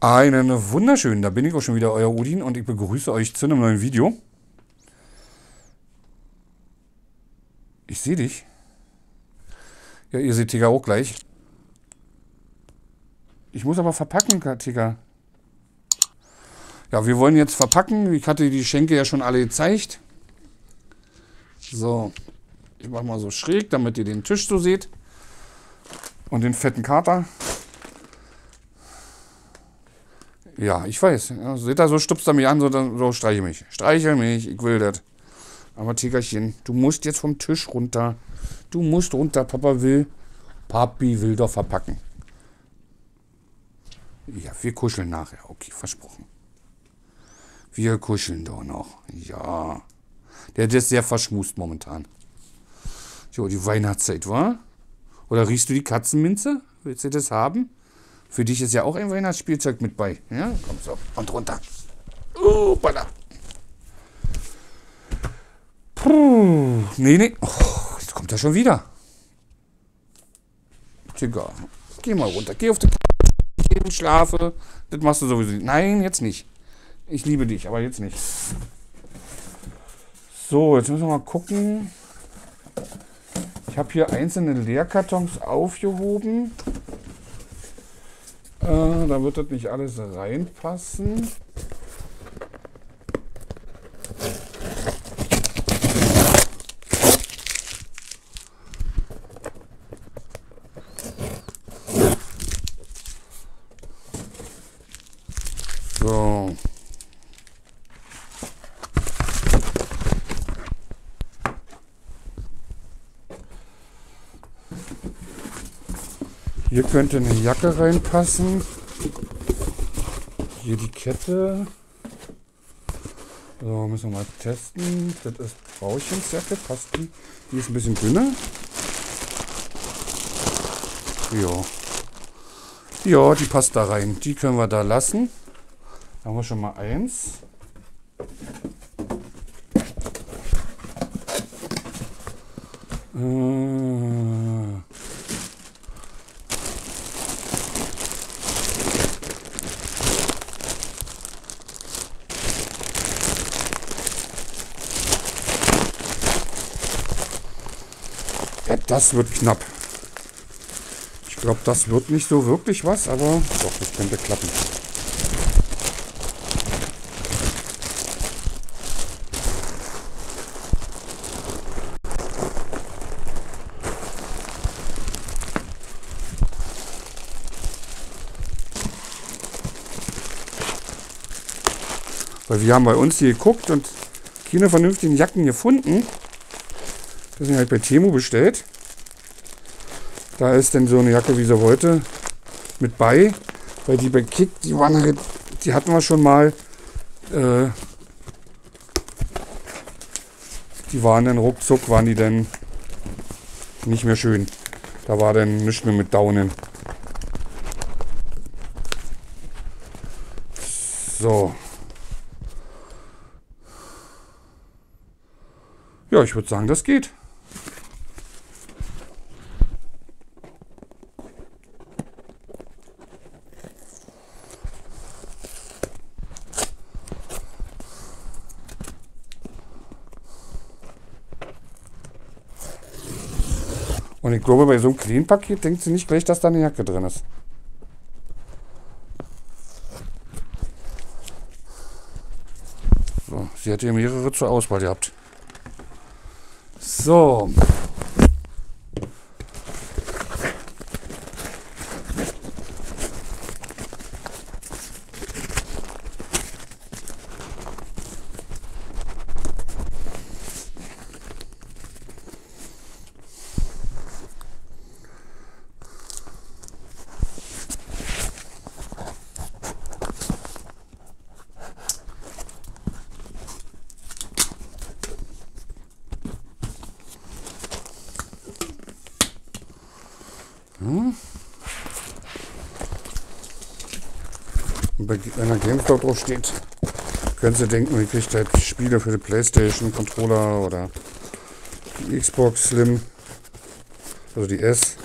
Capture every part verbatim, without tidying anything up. Einen wunderschönen, da bin ich auch schon wieder, euer Odin, und ich begrüße euch zu einem neuen Video. Ich sehe dich. Ja, ihr seht Tiger auch gleich. Ich muss aber verpacken, Tiger. Ja, wir wollen jetzt verpacken. Ich hatte die Schenke ja schon alle gezeigt. So, ich mache mal so schräg, damit ihr den Tisch so seht. Und den fetten Kater. Ja, ich weiß. Ja, seht ihr, so stupst er mich an, so, so streiche mich. Streiche mich, ich will das. Aber Tigerchen, du musst jetzt vom Tisch runter. Du musst runter, Papa will. Papi will doch verpacken. Ja, wir kuscheln nachher. Okay, versprochen. Wir kuscheln doch noch. Ja. Der, der ist sehr verschmust momentan. Jo, die Weihnachtszeit, wa? Oder riechst du die Katzenminze? Willst du das haben? Für dich ist ja auch ein Weihnachtsspielzeug mit bei. Ja, komm so. Und runter. Oh, Balla. Puh. Nee, nee. Oh, jetzt kommt er schon wieder. Digga. Geh mal runter. Geh auf die Couch. Geh schlafe. Das machst du sowieso nicht. Nein, jetzt nicht. Ich liebe dich, aber jetzt nicht. So, jetzt müssen wir mal gucken. Ich habe hier einzelne Leerkartons aufgehoben. Äh, da wird das nicht alles reinpassen. So. Hier könnte eine Jacke reinpassen. Hier die Kette. So, müssen wir mal testen. Das ist Frauchensjacke. Passt die? Die ist ein bisschen dünner. Ja. Ja, die passt da rein. Die können wir da lassen. Da haben wir schon mal eins. Äh. Das wird knapp. Ich glaube, das wird nicht so wirklich was, aber doch, das könnte klappen. Weil wir haben bei uns hier geguckt und keine vernünftigen Jacken gefunden. Das sind halt bei Temu bestellt. Da ist denn so eine Jacke, wie sie wollte, mit bei. Weil die bei Kick, die waren halt, die hatten wir schon mal. Äh, die waren dann ruckzuck, waren die dann nicht mehr schön. Da war dann nichts mehr mit Daunen. So. Ja, ich würde sagen, das geht. Und ich glaube, bei so einem kleinen Paket denkt sie nicht gleich, dass da eine Jacke drin ist. So, sie hat hier mehrere zur Auswahl gehabt. So. Wenn da GameStop drauf steht, könnt ihr denken, ihr kriegt halt Spiele für die Playstation Controller oder die Xbox Slim, also die S.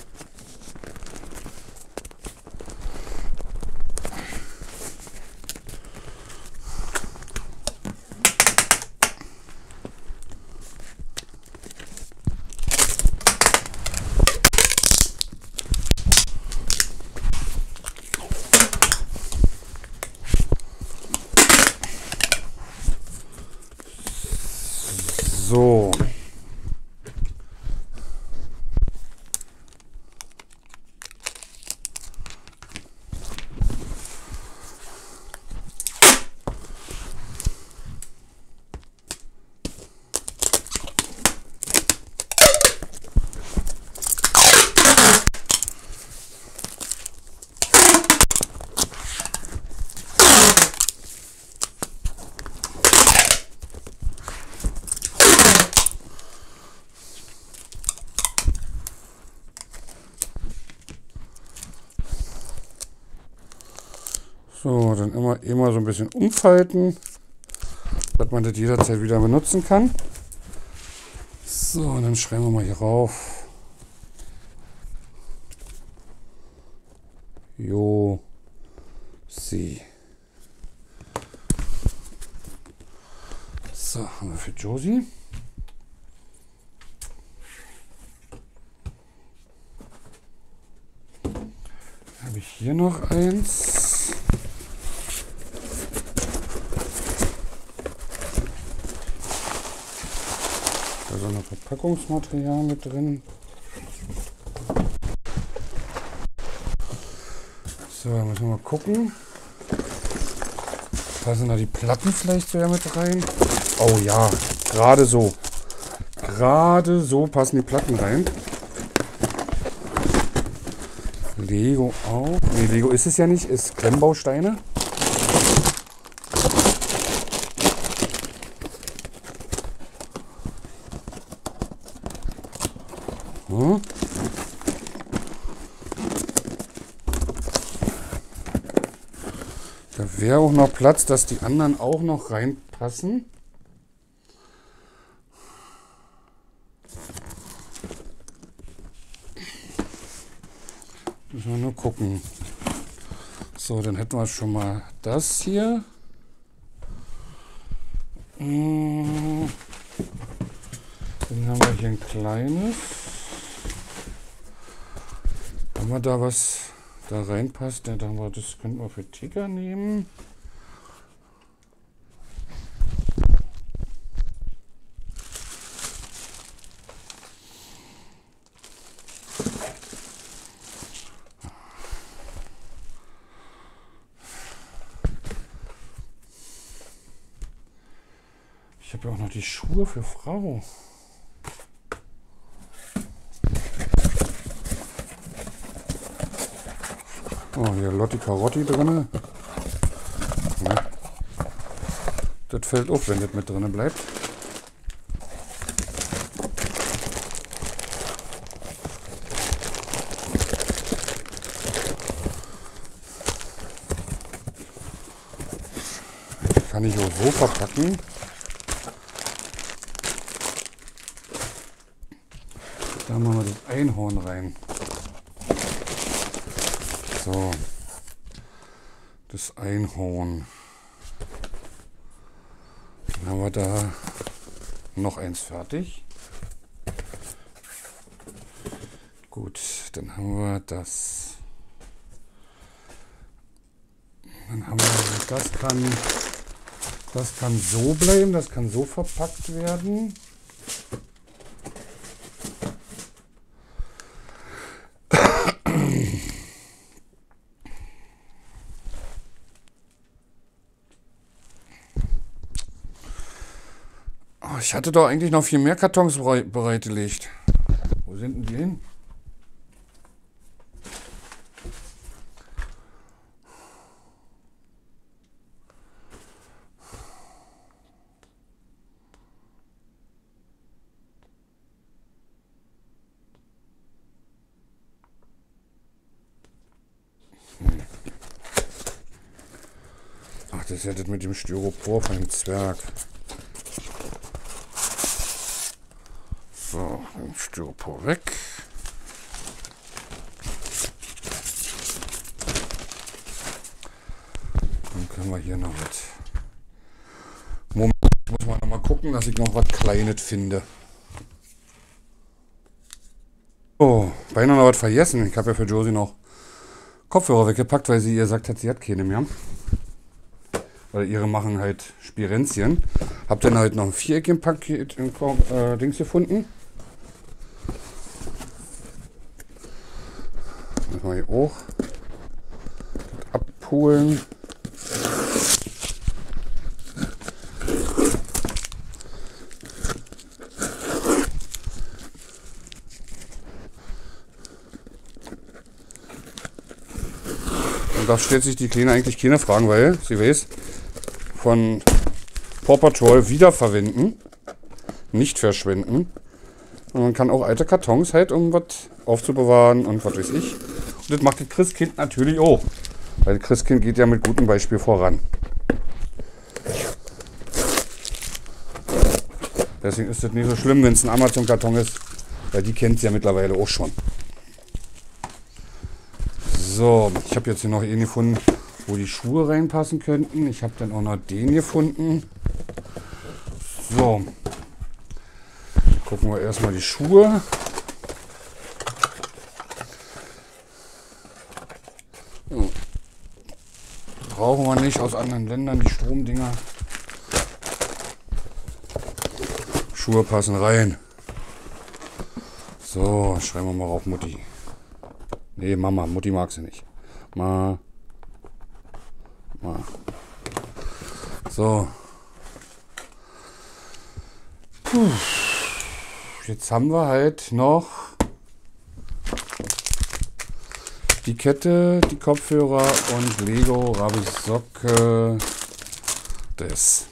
So, dann immer, immer so ein bisschen umfalten, dass man das jederzeit wieder benutzen kann. So, und dann schreiben wir mal hier rauf. Josie. So, haben wir für Josie. Habe ich hier noch eins. Da ist auch noch Verpackungsmaterial mit drin. So, müssen wir mal gucken. Passen da die Platten vielleicht sogar mit rein? Oh ja, gerade so. Gerade so passen die Platten rein. Lego auch. Ne, Lego ist es ja nicht, ist Klemmbausteine. So. Da wäre auch noch Platz, dass die anderen auch noch reinpassen. Müssen wir nur gucken. So, dann hätten wir schon mal das hier. Dann haben wir hier ein kleines. Wenn wir da was da reinpasst, dann haben wir, das könnten wir für Tiger nehmen. Die Schuhe für Frau. Oh, hier Lotti Carotti drin. Ja. Das fällt auf, wenn das mit drin bleibt. Kann ich auch so verpacken. Da machen wir das Einhorn rein. So. Das Einhorn. Dann haben wir da noch eins fertig. Gut, dann haben wir das. Dann haben wir das kann, das kann so bleiben, das kann so verpackt werden. Ich hatte doch eigentlich noch viel mehr Kartons bereitgelegt. Wo sind denn die hin? Hm. Ach, das ist ja das mit dem Styropor vom Zwerg. So, Styropor weg. Dann können wir hier noch was. Moment, muss man noch mal gucken, dass ich noch was Kleines finde. Oh, beinahe noch was vergessen. Ich habe ja für Josie noch Kopfhörer weggepackt, weil sie ihr gesagt hat, sie hat keine mehr. Weil ihre machen halt Spirenzchen. Hab dann halt noch ein Viereck im Paket im äh, Dings gefunden. Mal hier hoch. Abpulen. Und da stellt sich die Kleine eigentlich keine Fragen, weil sie weiß, von Paw Patrol wiederverwenden, nicht verschwenden. Und man kann auch alte Kartons halt, um was aufzubewahren und was weiß ich. Und das macht das Christkind natürlich auch. Weil Christkind geht ja mit gutem Beispiel voran. Deswegen ist es nicht so schlimm, wenn es ein Amazon-Karton ist, weil die kennt es ja mittlerweile auch schon. So, ich habe jetzt hier noch einen gefunden, wo die Schuhe reinpassen könnten. Ich habe dann auch noch den gefunden. So, gucken wir erstmal die Schuhe. So. Brauchen wir nicht aus anderen Ländern die Stromdinger. Schuhe passen rein. So, schreiben wir mal auf Mutti. Nee, Mama, Mutti mag sie nicht. Ma. Ma. So. Puh. Jetzt haben wir halt noch die Kette, die Kopfhörer und Lego, Rabe Socke. Das.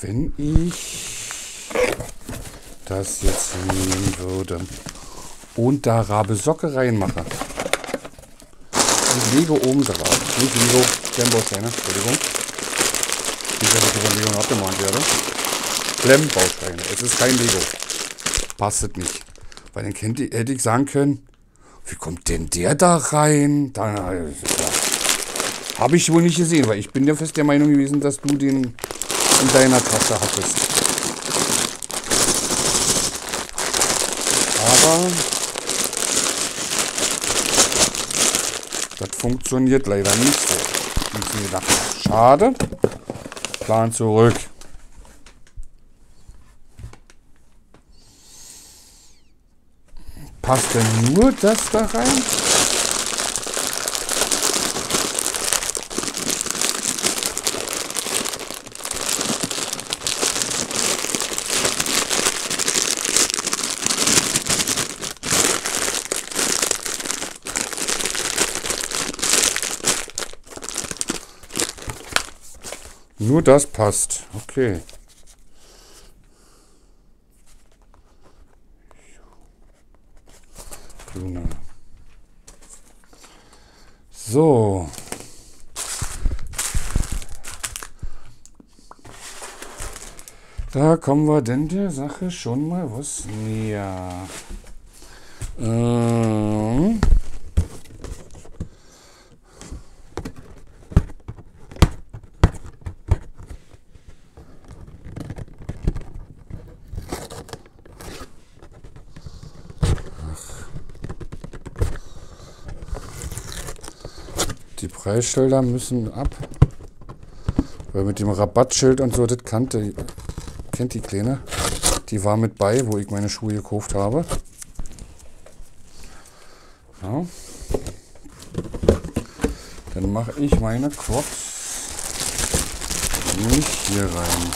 Wenn ich das jetzt nehmen würde und da Rabe Socke reinmache und Lego oben drauf, nicht Lego, Klemmbausteine, Entschuldigung, ich weiß nicht, ob ich Lego abgemahnt werde, Klemmbausteine, es ist kein Lego, passt nicht, weil dann kennt ihr, hätte ich sagen können, wie kommt denn der da rein, dann ja, habe ich wohl nicht gesehen, weil ich bin ja fest der Meinung gewesen, dass du den in deiner Tasche hattest. Aber das funktioniert leider nicht so. Schade. Plan zurück. Passt denn nur das da rein? Nur das passt. Okay. Juna. So. Da kommen wir denn der Sache schon mal was näher. Ähm. Preisschilder müssen ab, weil mit dem Rabattschild und so, das kannte, kennt die Kleine, die war mit bei, wo ich meine Schuhe gekauft habe. Ja. Dann mache ich meine Crocs nicht hier rein.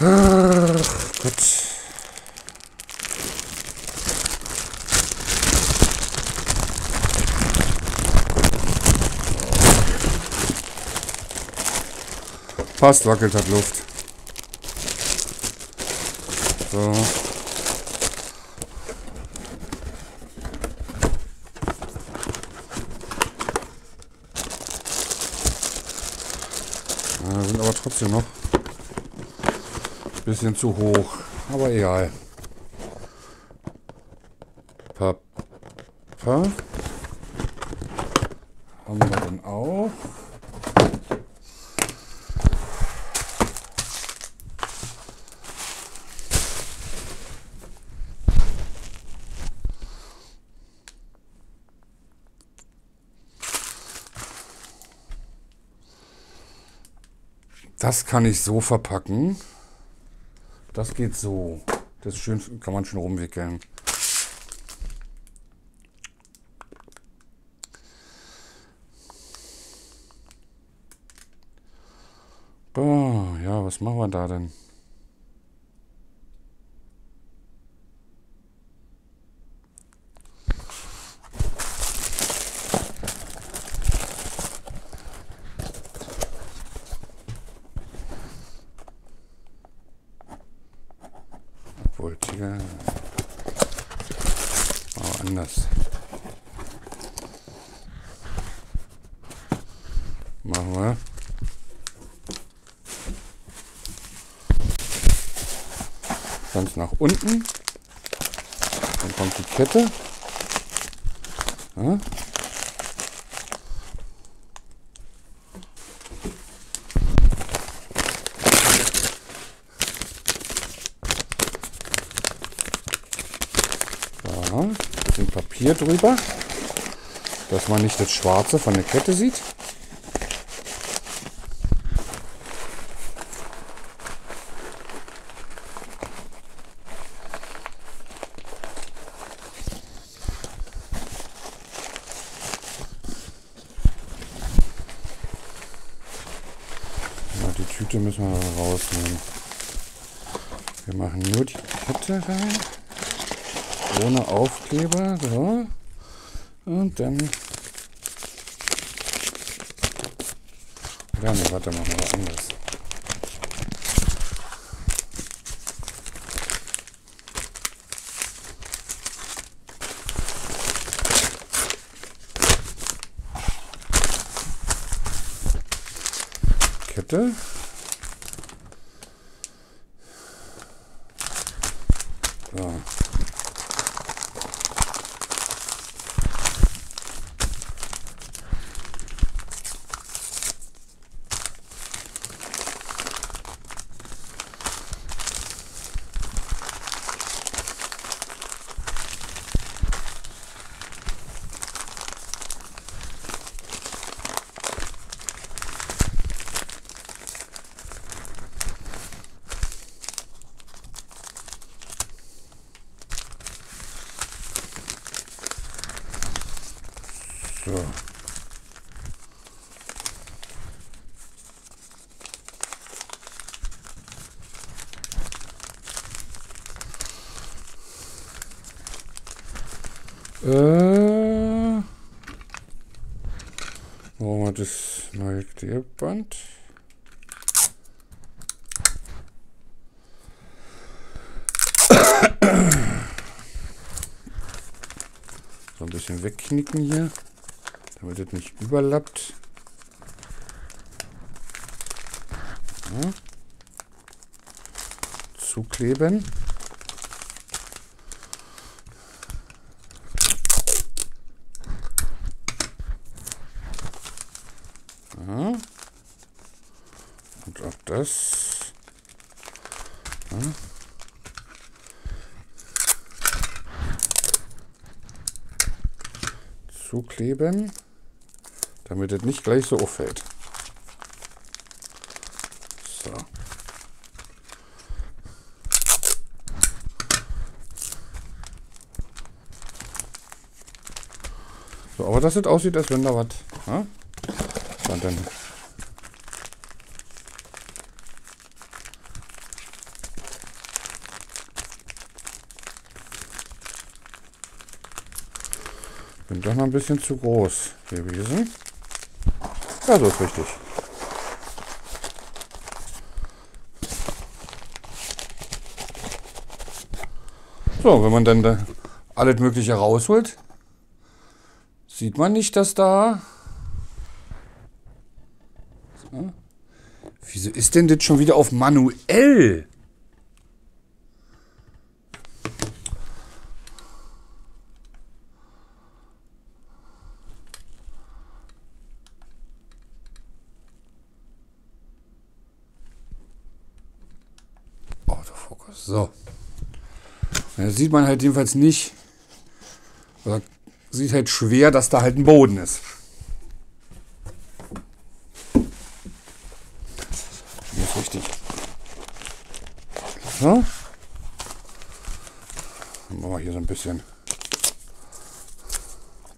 Gut. Passt, wackelt, hat Luft. So. Ja, sind aber trotzdem noch bisschen zu hoch, aber egal. Papa haben wir dann auch. Das kann ich so verpacken. Das geht so. Das ist schön, kann man schön rumwickeln. Boah, ja, was machen wir da denn? achtvoltiger. Aber anders. Machen wir. Ganz nach unten. Dann kommt die Kette. Ja. Ein bisschen Papier drüber, dass man nicht das Schwarze von der Kette sieht. Na, die Tüte müssen wir rausnehmen. Wir machen nur die Kette rein. Ohne Aufkleber, so. Und dann. Ja, ne, warte, machen wir was anderes. Kette. So. Äh, machen wir das neue Klebeband. So ein bisschen wegknicken hier, damit das nicht überlappt. Ja. Zukleben. Und auch das. Ja. Zukleben, damit es nicht gleich so auffällt. So. So, aber dass es aussieht, als wenn da was. Ja? Und dann bin doch noch ein bisschen zu groß gewesen. Ja, so ist richtig. So, wenn man dann da alles Mögliche rausholt, sieht man nicht, dass da... Ja. Wieso ist denn das schon wieder auf manuell? Autofokus. So. Da sieht man halt jedenfalls nicht, oder sieht halt schwer, dass da halt ein Boden ist. Richtig. So. Dann machen wir hier so ein bisschen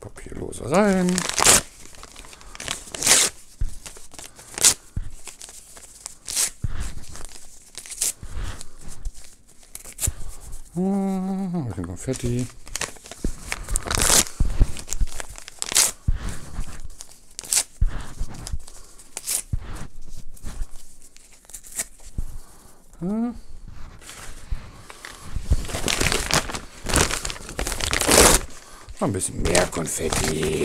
papierloser rein. Ein bisschen Konfetti. Noch ein bisschen mehr Konfetti. So,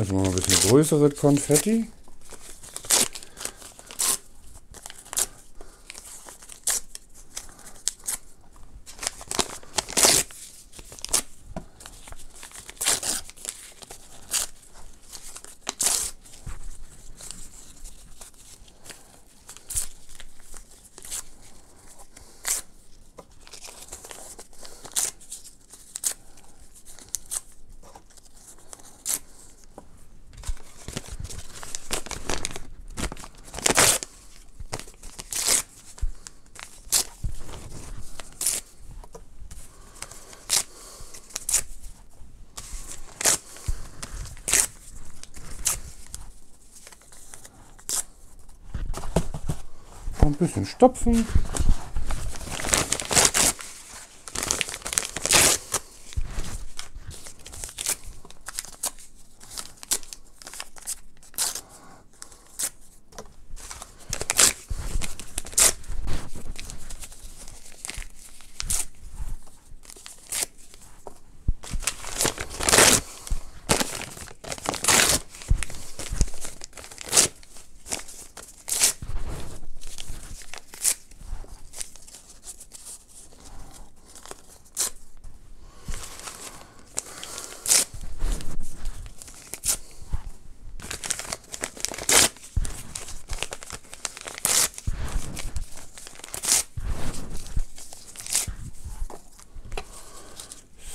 jetzt machen wir ein bisschen größeres Konfetti. Ein bisschen stopfen.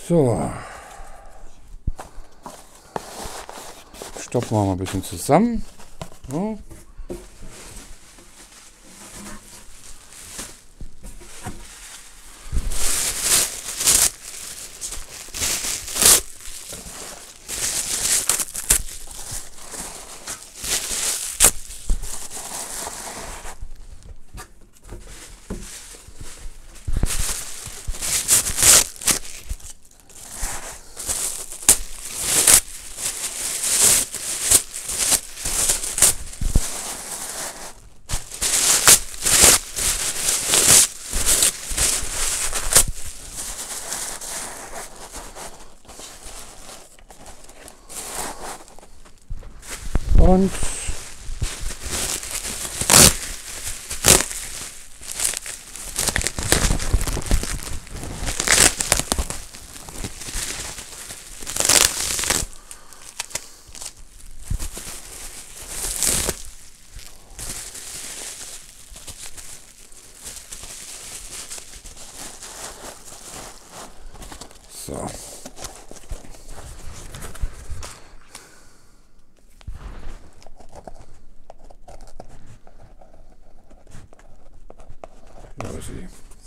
So, stoppen wir mal ein bisschen zusammen. So. Und so.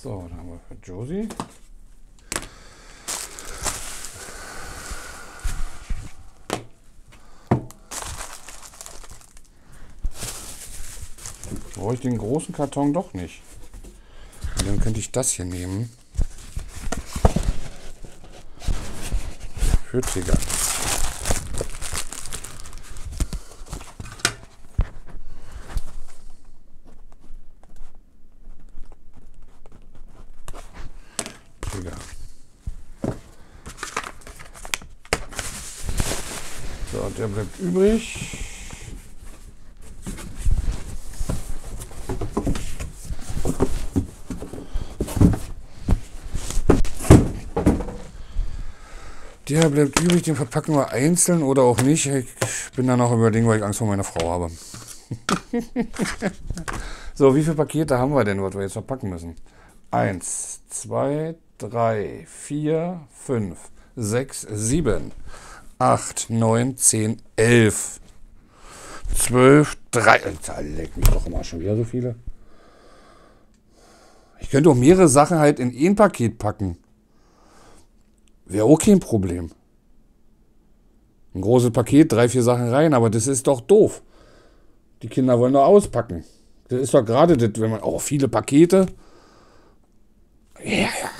So, dann haben wir für Josie. Brauche ich den großen Karton doch nicht. Und dann könnte ich das hier nehmen. Für Tiger. Der bleibt übrig. Der bleibt übrig, den verpacken wir einzeln oder auch nicht. Ich bin dann noch überlegen, weil ich Angst vor meiner Frau habe. So, wie viele Pakete haben wir denn, was wir jetzt verpacken müssen? Eins, zwei, drei, vier, fünf, sechs, sieben. acht, neun, zehn, elf, zwölf, dreizehn. Alter, leck mich doch immer schon wieder so viele. Ich könnte auch mehrere Sachen halt in ein Paket packen. Wäre auch kein Problem. Ein großes Paket, drei, vier Sachen rein, aber das ist doch doof. Die Kinder wollen doch auspacken. Das ist doch gerade das, wenn man. Oh, viele Pakete. Ja, yeah. Ja.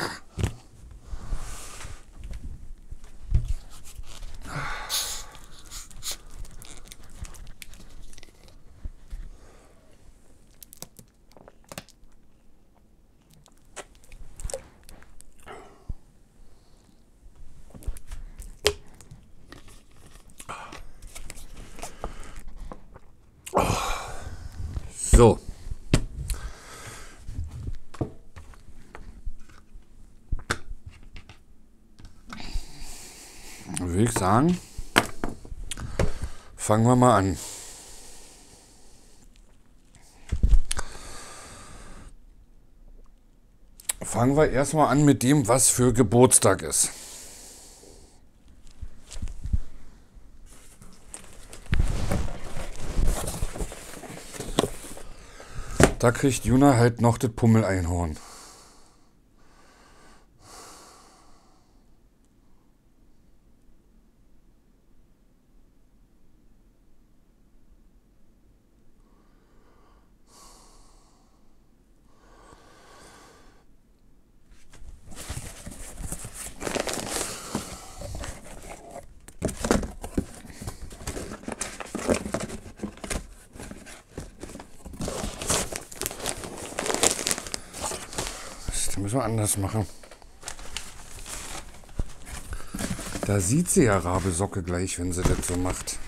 So. Würde ich sagen, fangen wir mal an. Fangen wir erstmal an mit dem, was für Geburtstag ist. Da kriegt Juna halt noch das Pummel-Einhorn. Anders machen. Da sieht sie ja Rabe Socke gleich, wenn sie das so macht.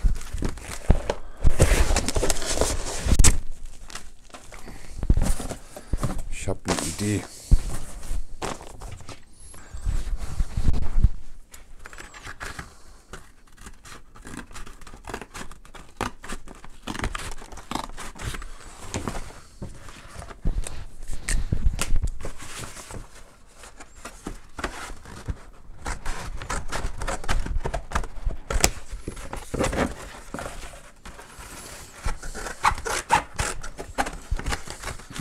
Ich habe eine Idee.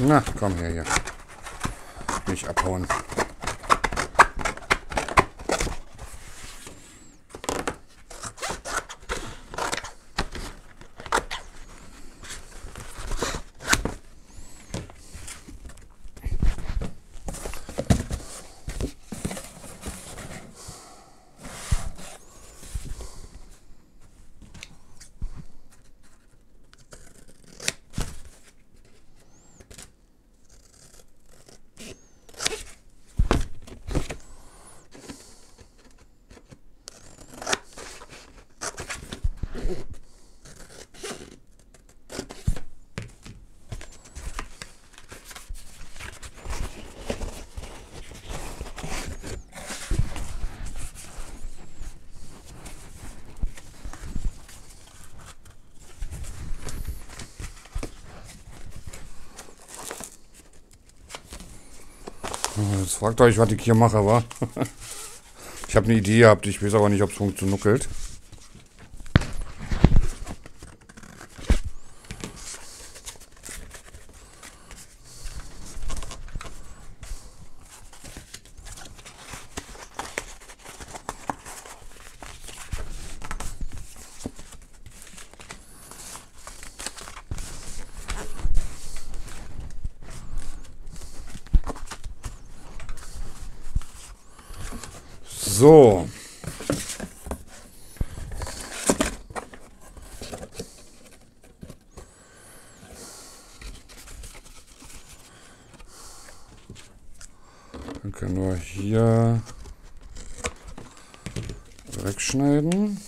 Na, komm her, hier. Nicht abhauen. Jetzt fragt euch, was ich hier mache, wa? Ich habe eine Idee gehabt, ich weiß aber nicht, ob es funktioniert. So. Dann können wir hier wegschneiden.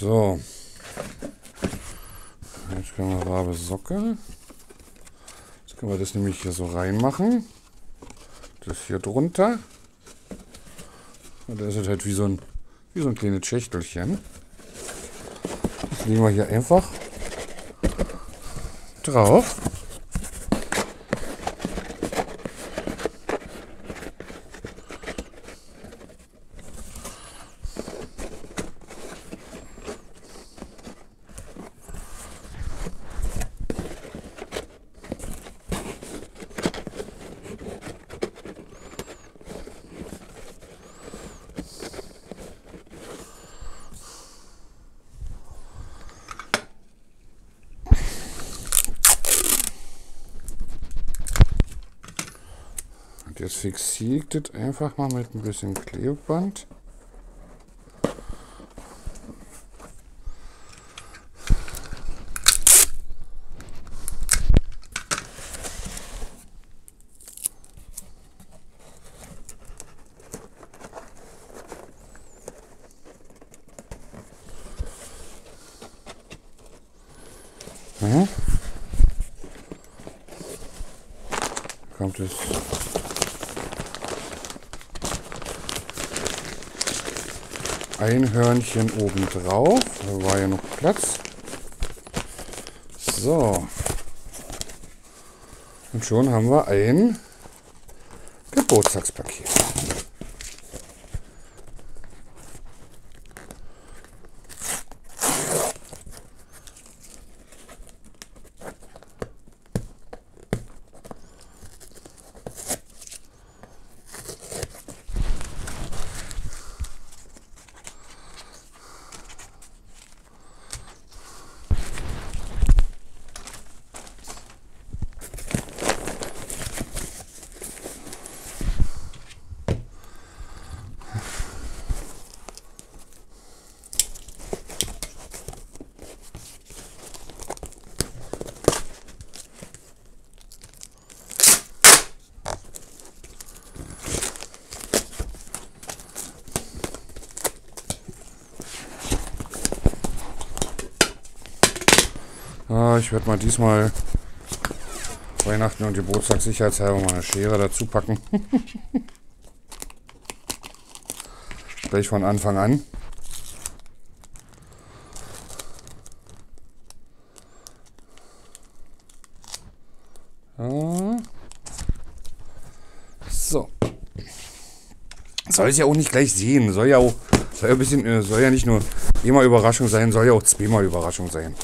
So, jetzt können wir Rabe Socke, jetzt können wir das nämlich hier so reinmachen, das hier drunter Und da ist es halt wie so ein, wie so ein kleines Schächtelchen. Das legen wir hier einfach drauf. Jetzt fixiert das einfach mal mit ein bisschen Klebeband. Ja. Kommt es. Ein Hörnchen oben drauf, da war ja noch Platz. So. Und schon haben wir ein Geburtstagspaket. Ich werde mal diesmal Weihnachten und Geburtstag sicherheitshalber mal eine Schere dazu packen. Gleich von Anfang an. So. Soll es ja auch nicht gleich sehen. Soll ja auch soll ja ein bisschen, soll ja nicht nur einmal Überraschung sein, soll ja auch zweimal Überraschung sein.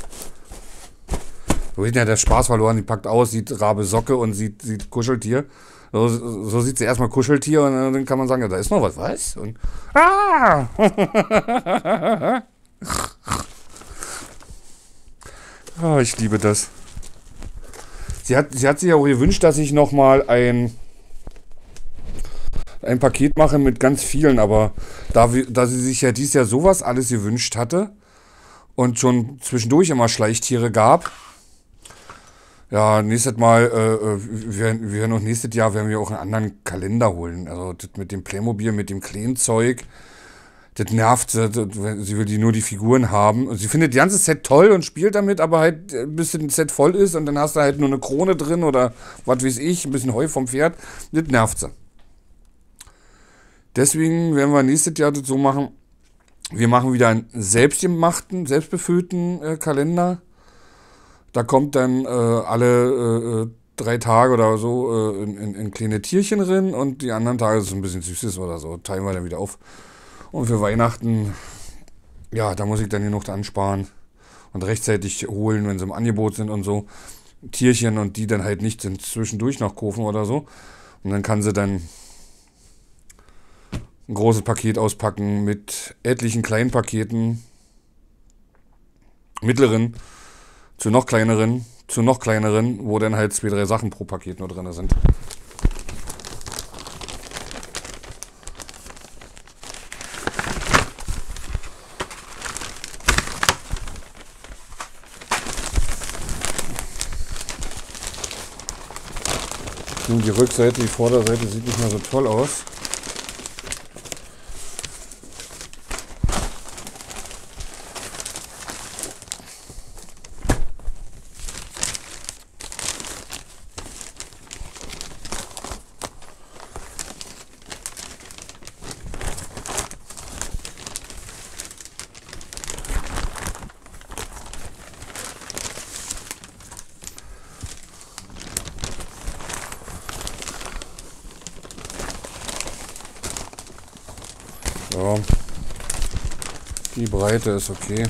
So sieht ja der Spaß verloren, die packt aus, sieht Rabe Socke und sieht, sieht Kuscheltier. So, so sieht sie erstmal Kuscheltier und dann kann man sagen, ja, da ist noch was, was? Und ah! Oh, ich liebe das. Sie hat, sie hat sich auch gewünscht, dass ich nochmal ein, ein Paket mache mit ganz vielen, aber da, da sie sich ja dieses Jahr sowas alles gewünscht hatte und schon zwischendurch immer Schleichtiere gab, ja, nächstes Mal, äh, wir, wir noch nächstes Jahr werden wir auch einen anderen Kalender holen. Also das mit dem Playmobil, mit dem kleinen Zeug, das nervt. Das, das, sie will die nur die Figuren haben. Sie findet das ganze Set toll und spielt damit, aber halt bis das Set voll ist und dann hast du halt nur eine Krone drin oder was weiß ich, ein bisschen Heu vom Pferd. Das nervt sie. Deswegen werden wir nächstes Jahr das so machen. Wir machen wieder einen selbstgemachten, selbstbefüllten äh, Kalender. Da kommt dann äh, alle äh, drei Tage oder so äh, in, in, in kleine Tierchen drin und die anderen Tage ist es ein bisschen Süßes oder so. Teilen wir dann wieder auf. Und für Weihnachten, ja, da muss ich dann genug ansparen und rechtzeitig holen, wenn sie im Angebot sind und so. Tierchen und die dann halt nicht sind, zwischendurch noch kaufen oder so. Und dann kann sie dann ein großes Paket auspacken mit etlichen kleinen Paketen, mittleren. Zu noch kleineren, zu noch kleineren, wo dann halt zwei, drei Sachen pro Paket nur drin sind. Nun, die Rückseite, die Vorderseite sieht nicht mehr so toll aus. Ja. Die Breite ist okay.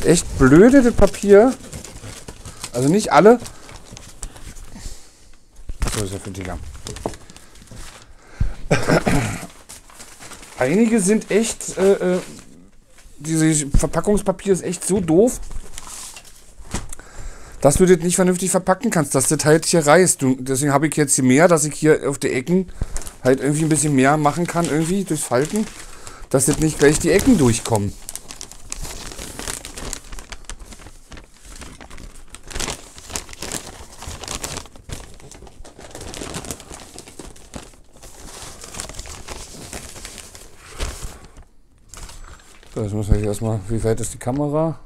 Ist echt blöde, das Papier. Also nicht alle. So ist ja für Digger. Einige sind echt, äh, äh, dieses Verpackungspapier ist echt so doof, dass du das nicht vernünftig verpacken kannst, dass das halt hier reißt. Du, deswegen habe ich jetzt hier mehr, dass ich hier auf die Ecken halt irgendwie ein bisschen mehr machen kann, irgendwie durchs Falten, dass das nicht gleich die Ecken durchkommen. Jetzt muss ich erstmal, wie weit ist die Kamera?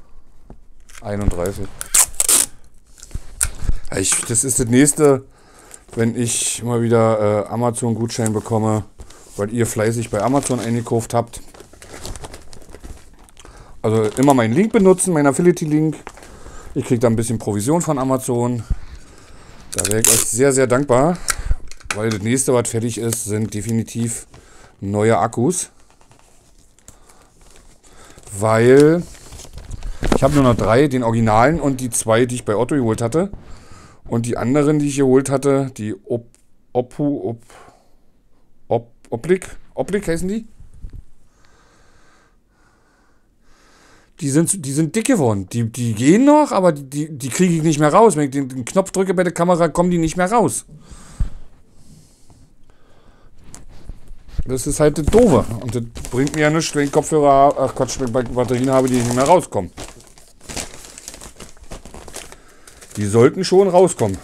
einunddreißig. Ich, das ist das nächste, wenn ich mal wieder äh, Amazon-Gutschein bekomme, weil ihr fleißig bei Amazon eingekauft habt. Also immer meinen Link benutzen, meinen Affiliate-Link. Ich kriege da ein bisschen Provision von Amazon. Da wäre ich euch sehr, sehr dankbar, weil das nächste, was fertig ist, sind definitiv neue Akkus. Weil ich habe nur noch drei, den Originalen und die zwei, die ich bei Otto geholt hatte. Und die anderen, die ich geholt hatte, die Op, Opu, Op, Op, Oblik, Oblik heißen die. Die sind, die sind dick geworden. Die, die gehen noch, aber die, die kriege ich nicht mehr raus. Wenn ich den, den Knopf drücke bei der Kamera, kommen die nicht mehr raus. Das ist halt das Doofe. Und das bringt mir ja nichts, wenn ich Kopfhörer, ach Quatsch, wenn ich Batterien habe, die nicht mehr rauskommen. Die sollten schon rauskommen.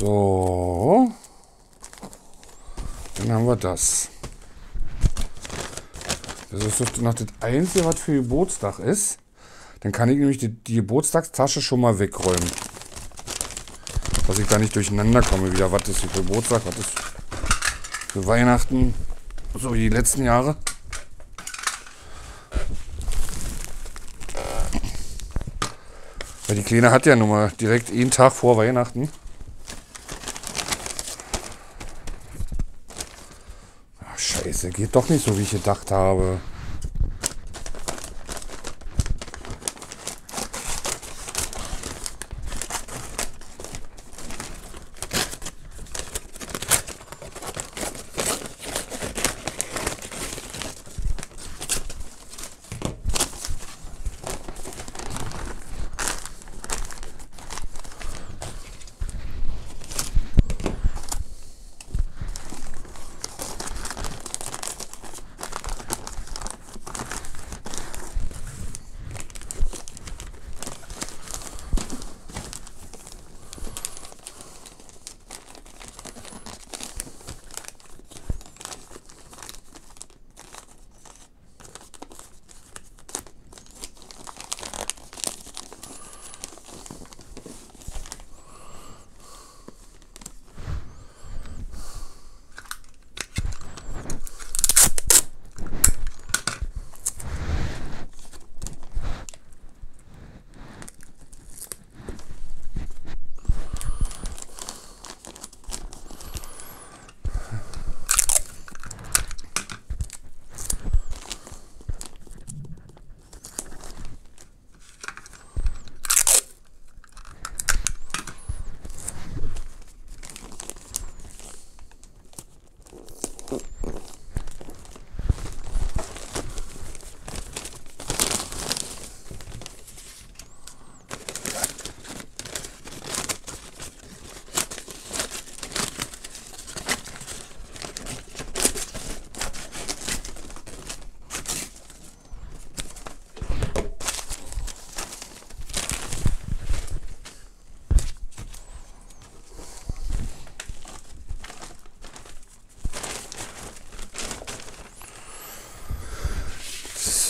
So, dann haben wir das. Das ist doch noch das Einzige, was für Geburtstag ist. Dann kann ich nämlich die, die Geburtstagstasche schon mal wegräumen. Dass ich da nicht durcheinander komme wieder. Was ist für Geburtstag, was ist für Weihnachten, so wie die letzten Jahre. Weil die Kleine hat ja nun mal direkt einen Tag vor Weihnachten. Scheiße, geht doch nicht so, wie ich gedacht habe.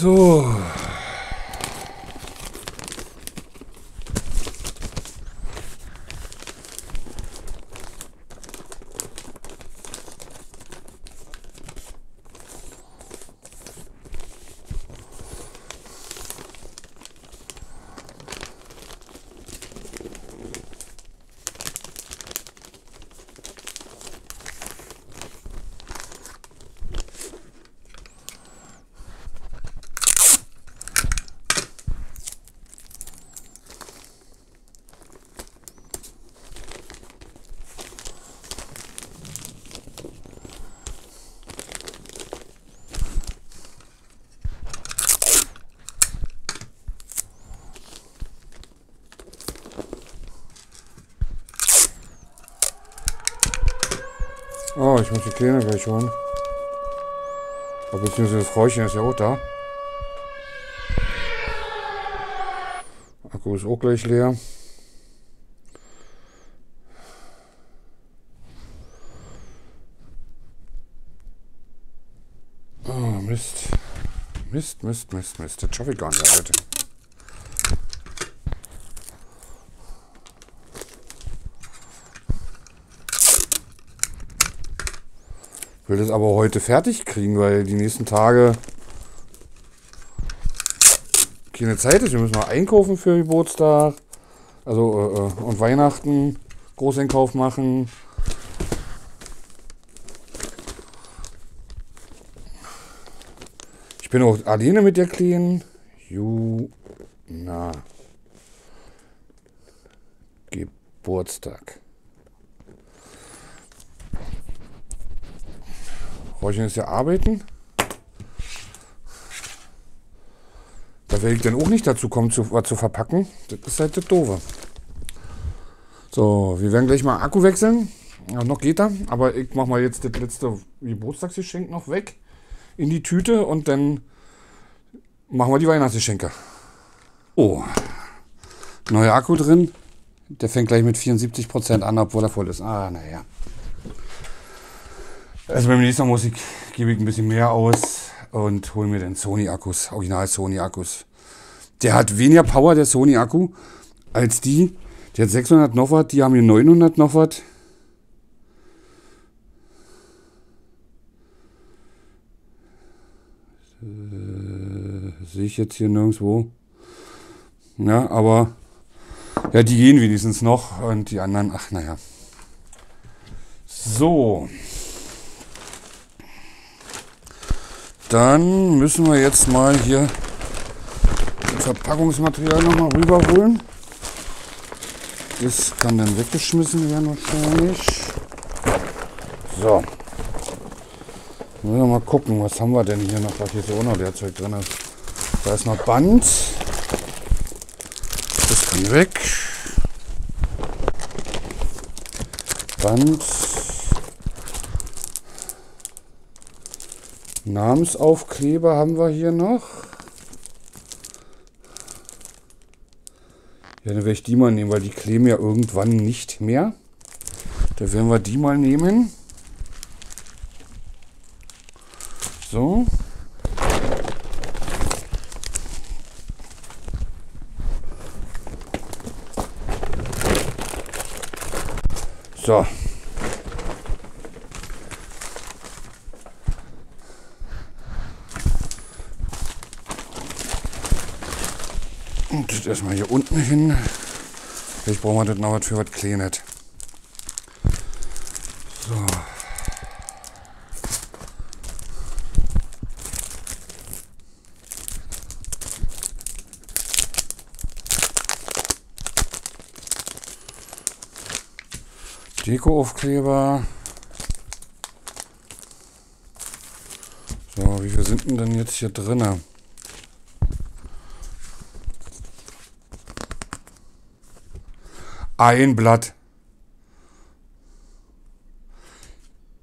So. Oh, ich muss die Kleine gleich holen. Aber beziehungsweise das Räuchchen ist ja auch da. Akku ist auch gleich leer. Oh, Mist. Mist, Mist, Mist, Mist. Das schaffe ich gar nicht heute. Ich will das aber heute fertig kriegen, weil die nächsten Tage keine Zeit ist. Wir müssen noch einkaufen für Geburtstag, also äh, und Weihnachten, Großeinkauf machen. Ich bin auch alleine mit der Kleinen. Juna. Geburtstag. Brauche ich jetzt ja arbeiten? Da werde ich dann auch nicht dazu kommen, zu, was zu verpacken. Das ist halt das Doofe. So, wir werden gleich mal Akku wechseln. Ja, noch geht er, aber ich mache mal jetzt das letzte Geburtstagsgeschenk noch weg in die Tüte und dann machen wir die Weihnachtsgeschenke. Oh, neuer Akku drin. Der fängt gleich mit vierundsiebzig Prozent an, obwohl er voll ist. Ah, naja. Also beim nächsten Mal muss ich, gebe ich ein bisschen mehr aus und hole mir den Sony-Akkus, original Sony-Akkus. Der hat weniger Power, der Sony-Akku, als die. Die hat sechshundert noch was, die haben hier neunhundert noch was. Das sehe ich jetzt hier nirgendwo. Ja, aber ja, die gehen wenigstens noch und die anderen, ach naja. So. Dann müssen wir jetzt mal hier das Verpackungsmaterial nochmal rüberholen. Das kann dann weggeschmissen werden wahrscheinlich. So. Mal gucken, was haben wir denn hier noch, was hier so noch der Zeug drin ist. Da ist noch Band. Das kann weg. Band. Namensaufkleber haben wir hier noch. Ja, dann werde ich die mal nehmen, weil die kleben ja irgendwann nicht mehr. Da werden wir die mal nehmen. So. So. Erstmal hier unten hin. Vielleicht brauchen wir das noch was für was Kleines. So. Dekoaufkleber. So, wie viel sind denn, denn jetzt hier drin? Ein Blatt.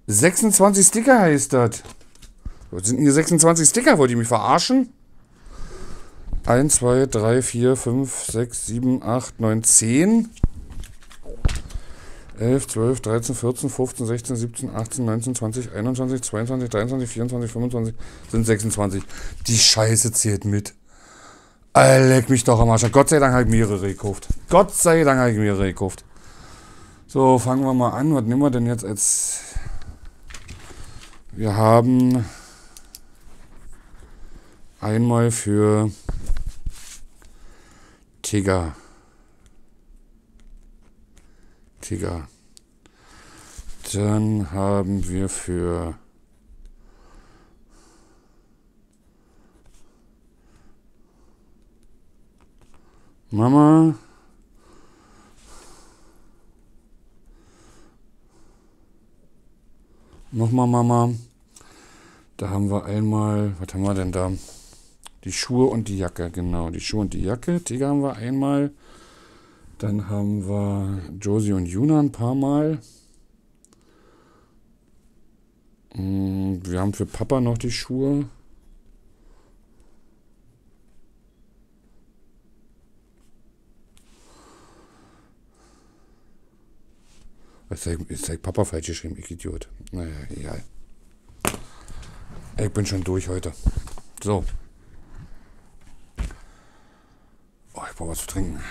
sechsundzwanzig Sticker heißt das. Was sind denn hier sechsundzwanzig Sticker? Wollt ihr mich verarschen? eins, zwei, drei, vier, fünf, sechs, sieben, acht, neun, zehn. elf, zwölf, dreizehn, vierzehn, fünfzehn, sechzehn, siebzehn, achtzehn, neunzehn, zwanzig, einundzwanzig, zweiundzwanzig, dreiundzwanzig, vierundzwanzig, fünfundzwanzig, sind sechsundzwanzig. Die Scheiße zählt mit. Alter, leck mich doch am Arsch. Gott sei Dank habe ich mehrere gekauft. Gott sei Dank habe ich mehrere gekauft. So, fangen wir mal an. Was nehmen wir denn jetzt als... Wir haben... Einmal für... Tiger. Tiger. Dann haben wir für Mama nochmal Mama. Da haben wir einmal, was haben wir denn da? Die Schuhe und die Jacke, genau. Die Schuhe und die Jacke. Tiger haben wir einmal. Dann haben wir Josie und Juna ein paar Mal. Wir haben für Papa noch die Schuhe. Jetzt habe ich Papa falsch geschrieben, ich Idiot. Naja, egal. Ich bin schon durch heute. So. Oh, ich brauche was zu trinken.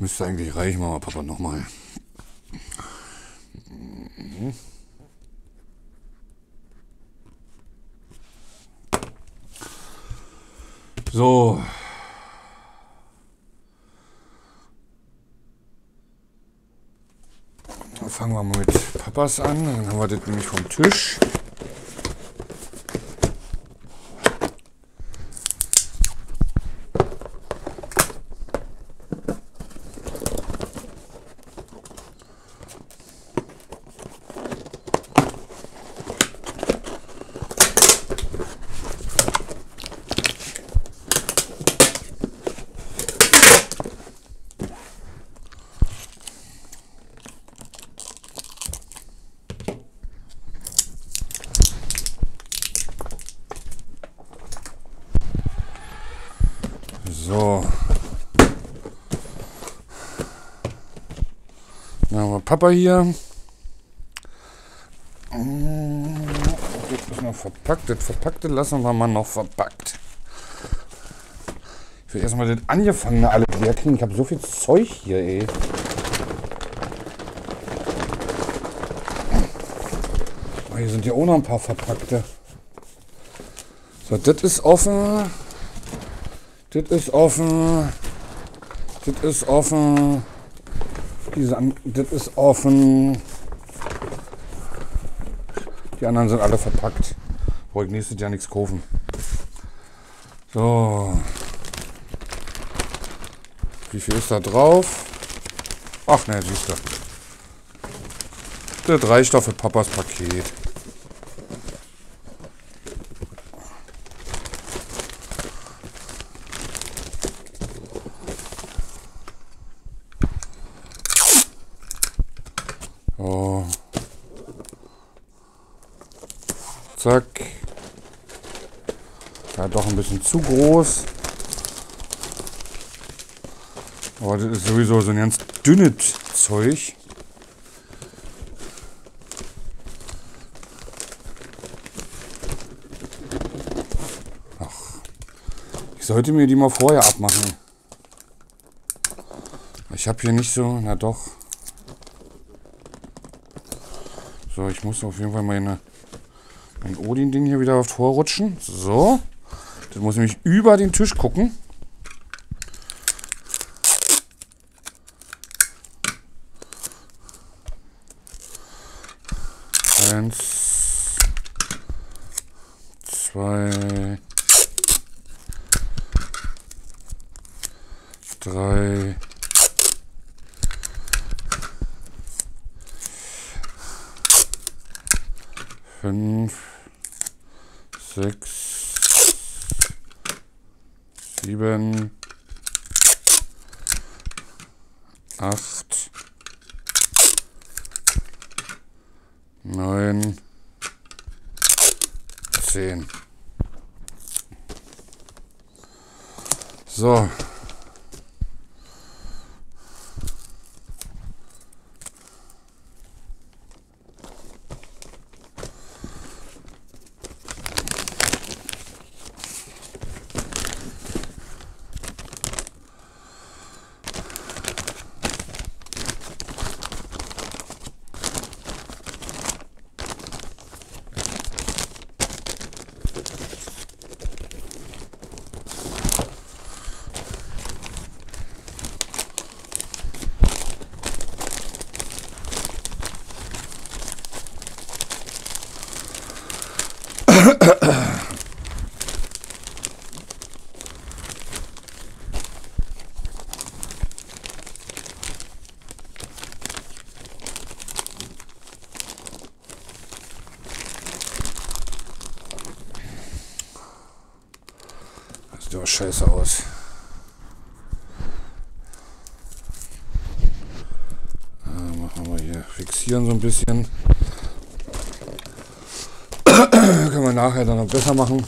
Müsste eigentlich reichen, machen wir Papa nochmal. So. Dann fangen wir mal mit Papas an. Dann haben wir das nämlich vom Tisch. Papa hier. Das ist noch verpackt. Das Verpackte lassen wir mal noch verpackt. Ich will erstmal das Angefangene alle wieder kriegen. Ich habe so viel Zeug hier, ey. Aber hier sind ja auch noch ein paar Verpackte. So, das ist offen. Das ist offen. Das ist offen. Das ist offen. Die anderen sind alle verpackt. Brauche ich nächstes Jahr nichts kaufen. So. Wie viel ist da drauf? Ach ne, siehst du. Das reicht doch für Papas Paket. Zu groß. Aber das ist sowieso so ein ganz dünnes Zeug. Ach, ich sollte mir die mal vorher abmachen. Ich habe hier nicht so, na doch. So, ich muss auf jeden Fall meine, mein Odin-Ding hier wieder vorrutschen. So. Das muss nämlich über den Tisch gucken. Eins, zwei, drei, fünf, sechs, sieben, acht, neun, zehn. So. Sieht doch scheiße aus. Äh, machen wir hier fixieren so ein bisschen. Können wir nachher dann noch besser machen.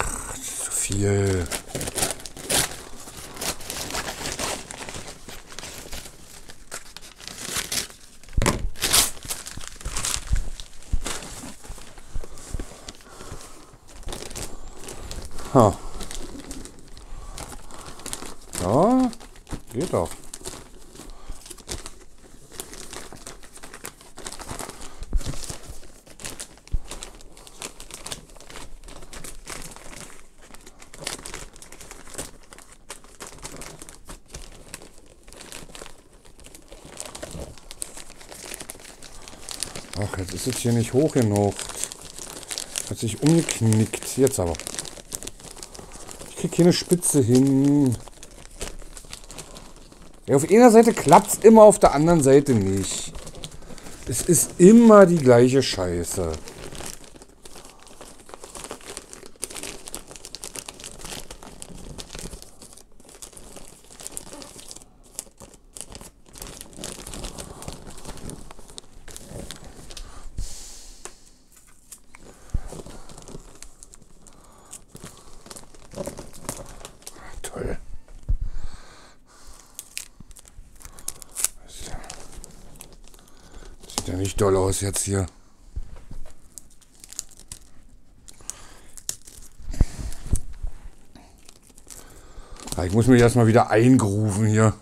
Ach, das ist so viel. Ha. Ja, geht doch. Ach, jetzt ist es hier nicht hoch genug. Hat sich umgeknickt. Jetzt aber. Ich krieg keine Spitze hin. Ja, auf einer Seite klappt es immer, auf der anderen Seite nicht. Es ist immer die gleiche Scheiße. Doll aus jetzt hier. Ich muss mich erstmal wieder eingrooven hier.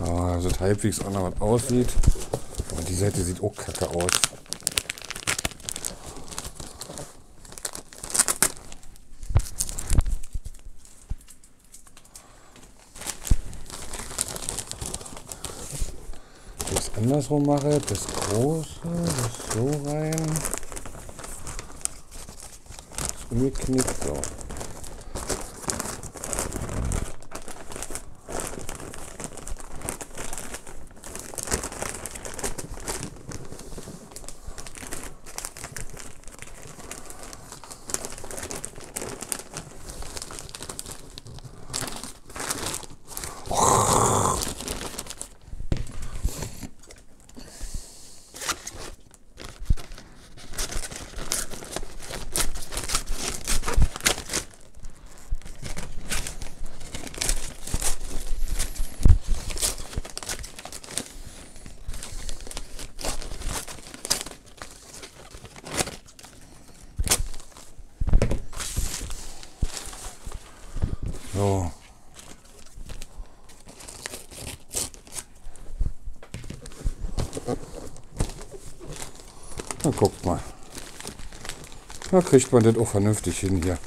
Ah, also halbwegs anders was aussieht. Aber die Seite sieht auch kacke aus. Andersrum mache, das große, das so rein, das umgeknickt so. So. Na, guckt mal. Da kriegt man das auch vernünftig hin hier.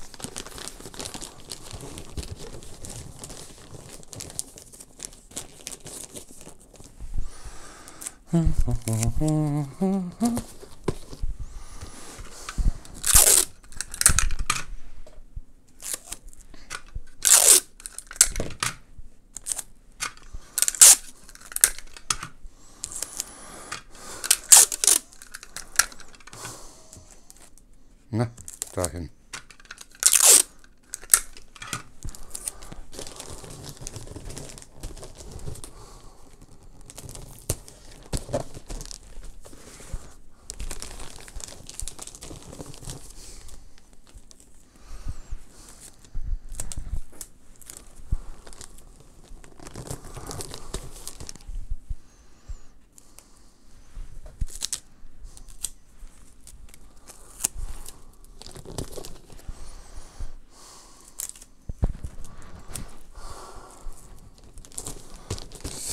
dahin.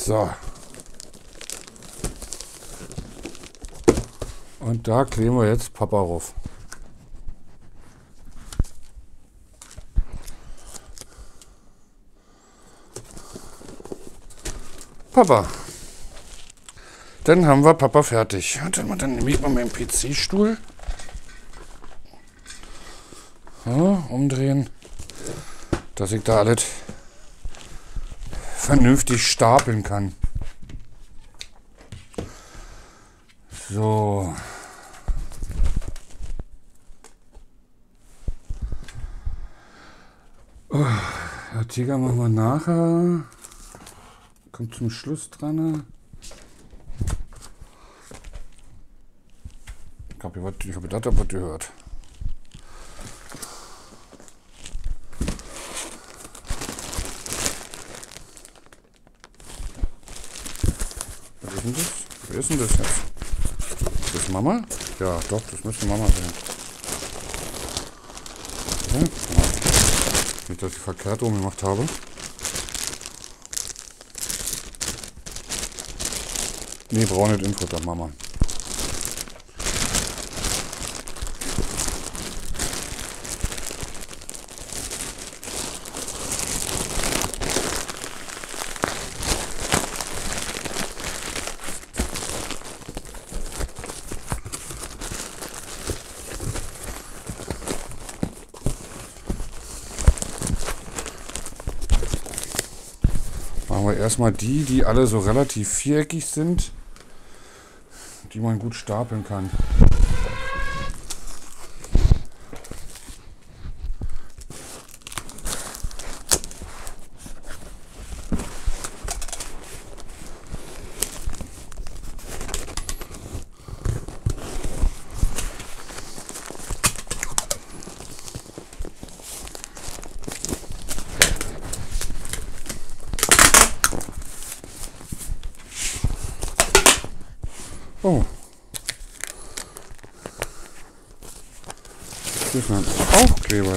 So. Und da kleben wir jetzt Papa rauf. Papa. Dann haben wir Papa fertig. Und dann, dann nehme ich mal meinen P C-Stuhl. So, umdrehen. Dass ich da alles vernünftig stapeln kann. So. Oh, ja, Tiger machen wir nachher. Kommt zum Schluss dran. Ich glaube, ich habe das aber gehört. Wer ist denn das jetzt? Ist das Mama? Ja, doch, das müsste Mama sein. Okay. Nicht, dass ich verkehrt rumgemacht habe. Nee, brauche nicht Info da, Mama. Erstmal die, die alle so relativ viereckig sind, die man gut stapeln kann.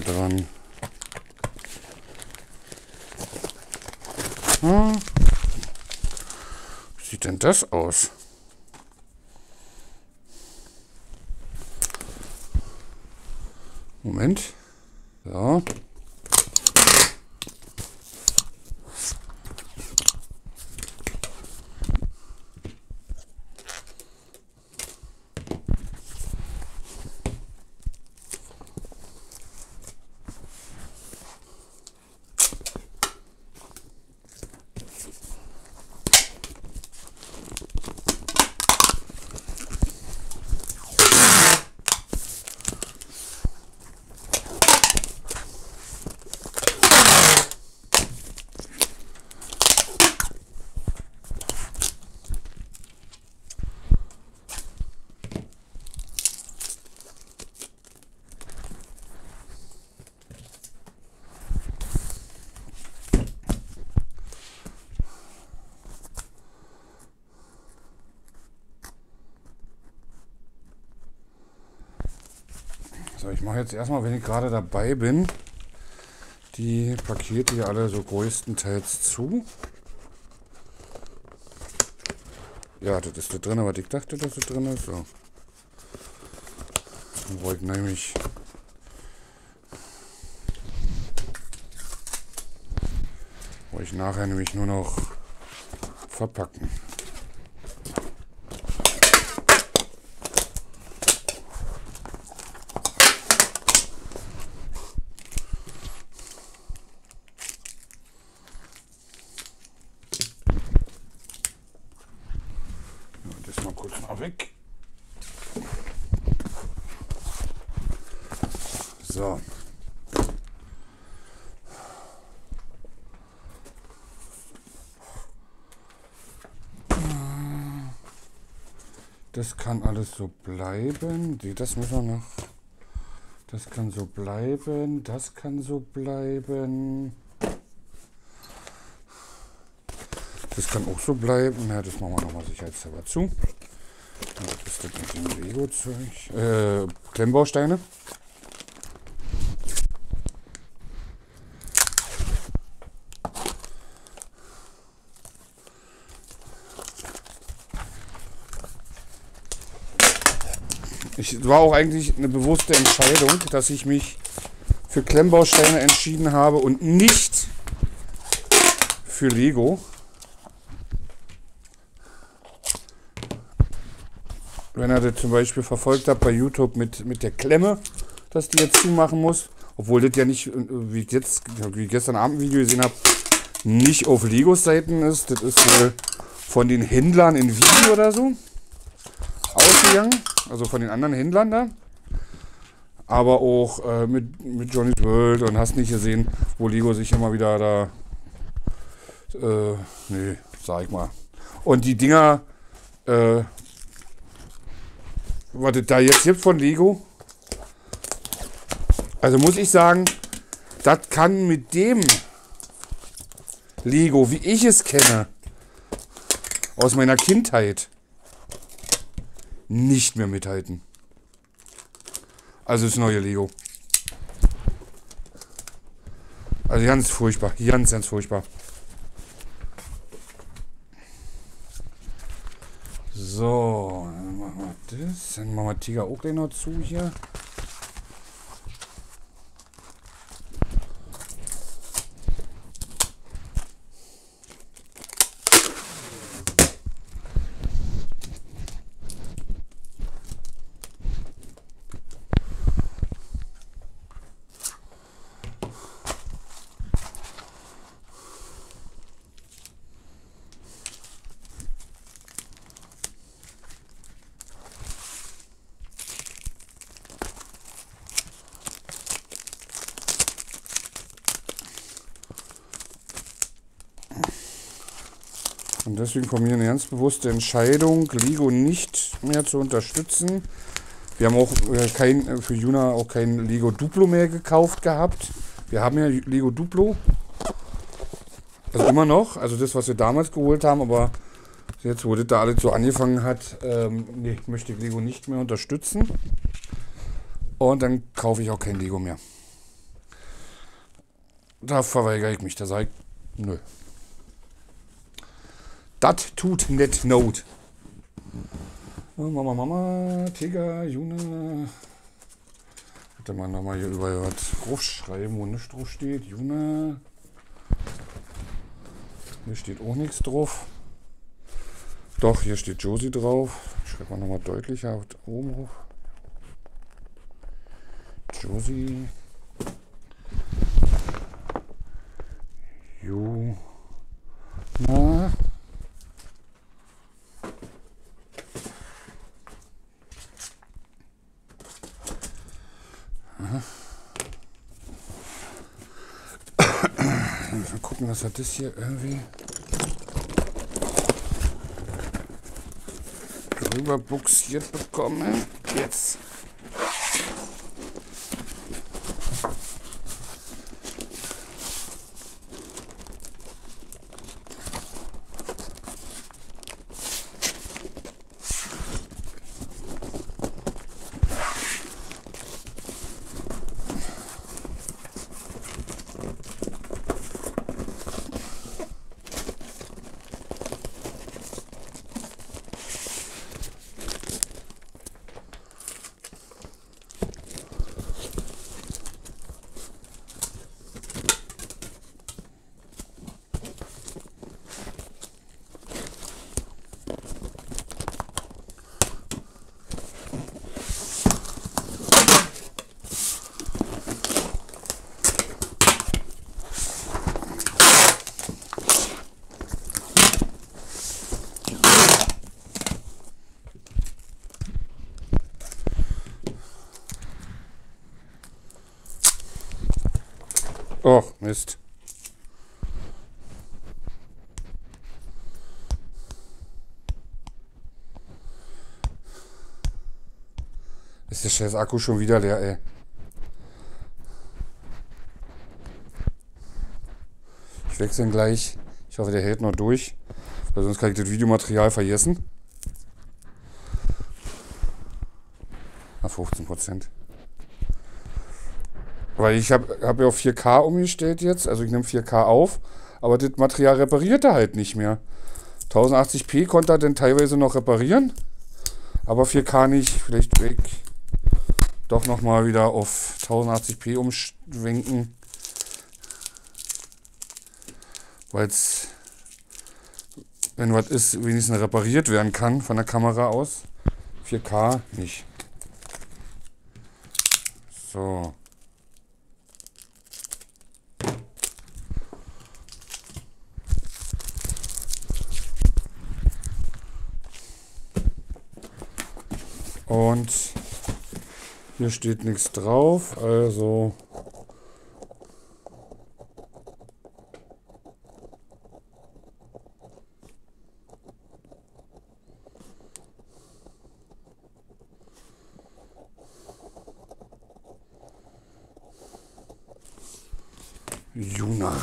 Dran. Hm. Wie sieht denn das aus? Moment. So. Ich mache jetzt erstmal, wenn ich gerade dabei bin, die Pakete hier alle so größtenteils zu. Ja, das ist da drin, aber ich dachte, dass das drin ist. So. Dann wollte ich nämlich wollte ich nachher nämlich nur noch verpacken. Das kann alles so bleiben. Das müssen wir noch. Das kann so bleiben. Das kann so bleiben. Das kann auch so bleiben. Ja, das machen wir nochmal sicherheitshalber zu. Das ist das mit dem Lego-Zeug. Äh, Klemmbausteine. Es war auch eigentlich eine bewusste Entscheidung, dass ich mich für Klemmbausteine entschieden habe und nicht für Lego. Wenn ihr das zum Beispiel verfolgt habt bei YouTube mit, mit der Klemme, dass die jetzt zumachen muss, obwohl das ja nicht, wie ich jetzt, wie ich gestern Abend ein Video gesehen habe, nicht auf Legos Seiten ist. Das ist wohl von den Händlern in Wien oder so ausgegangen. Also von den anderen Händlern da, aber auch äh, mit, mit Johnny's World und hast nicht gesehen, wo Lego sich immer wieder da, äh, nee, sag ich mal. Und die Dinger, äh, was es da jetzt gibt von Lego, also muss ich sagen, das kann mit dem Lego, wie ich es kenne, aus meiner Kindheit, nicht mehr mithalten. Also das neue Lego. Also ganz furchtbar. Ganz, ganz furchtbar. So, dann machen wir das. Dann machen wir Tiger auch gleich noch zu hier. Und deswegen von mir eine ganz bewusste Entscheidung, Lego nicht mehr zu unterstützen. Wir haben auch äh, kein, für Juna auch kein Lego Duplo mehr gekauft gehabt. Wir haben ja Lego Duplo. Also immer noch. Also das, was wir damals geholt haben. Aber jetzt, wo das da alles so angefangen hat, ähm, nee, möchte ich Lego nicht mehr unterstützen. Und dann kaufe ich auch kein Lego mehr. Da verweigere ich mich. Da sage ich, nö. Das tut net Not. Mama, Mama, Tiger, Juna. Hätte man nochmal hier über was draufschreiben, wo nichts drauf steht. Juna. Hier steht auch nichts drauf. Doch, hier steht Josie drauf. Schreibt man nochmal deutlicher oben hoch. Josie. Juna. Mal gucken, was hat das hier irgendwie drüber buxiert bekommen. Jetzt. Och, Mist. ist der scheiß Akku schon wieder leer, ey. Ich wechsle ihn gleich. Ich hoffe, der hält noch durch. Weil sonst kann ich das Videomaterial vergessen. Na, fünfzehn Prozent. Weil ich habe hab ja auf vier K umgestellt jetzt. Also ich nehme vier K auf. Aber das Material repariert er halt nicht mehr. tausendachtzig p konnte er dann teilweise noch reparieren. Aber vier K nicht. Vielleicht weg. Doch nochmal wieder auf tausendachtzig p umschwenken. Weil es, wenn was ist, wenigstens repariert werden kann von der Kamera aus. vier K nicht. So. Und hier steht nichts drauf, also Juna.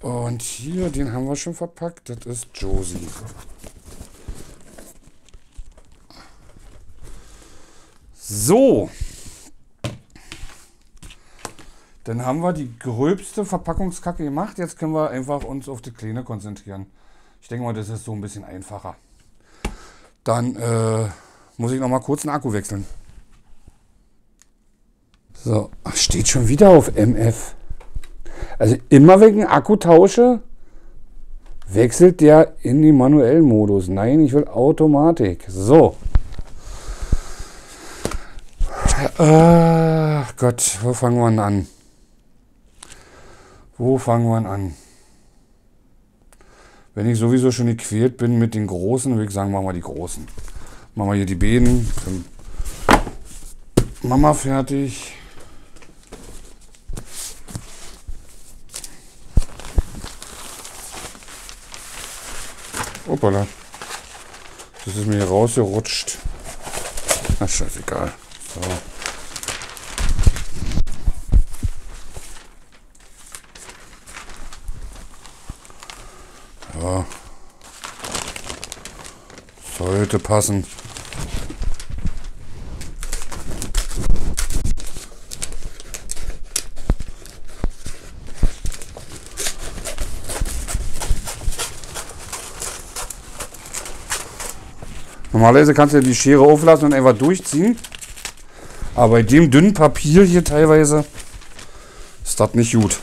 Und hier, den haben wir schon verpackt, das ist Josie. So, dann haben wir die gröbste Verpackungskacke gemacht. Jetzt können wir einfach uns auf die Kleine konzentrieren. Ich denke mal, das ist so ein bisschen einfacher. Dann äh, muss ich noch mal kurz den Akku wechseln. So, steht schon wieder auf M F. Also immer wenn ich einen Akku tausche, wechselt der in den manuellen Modus. Nein, ich will Automatik. So. Ach Gott, wo fangen wir denn an? Wo fangen wir denn an? Wenn ich sowieso schon gequält bin mit den Großen, würde ich sagen, machen wir die Großen. Machen wir hier die Bäden. Mama fertig. Hoppala. Das ist mir hier rausgerutscht. Ach, scheißegal. So. Ja. Sollte passen. Normalerweise kannst du die Schere auflassen und einfach durchziehen. Aber bei dem dünnen Papier hier teilweise ist das nicht gut.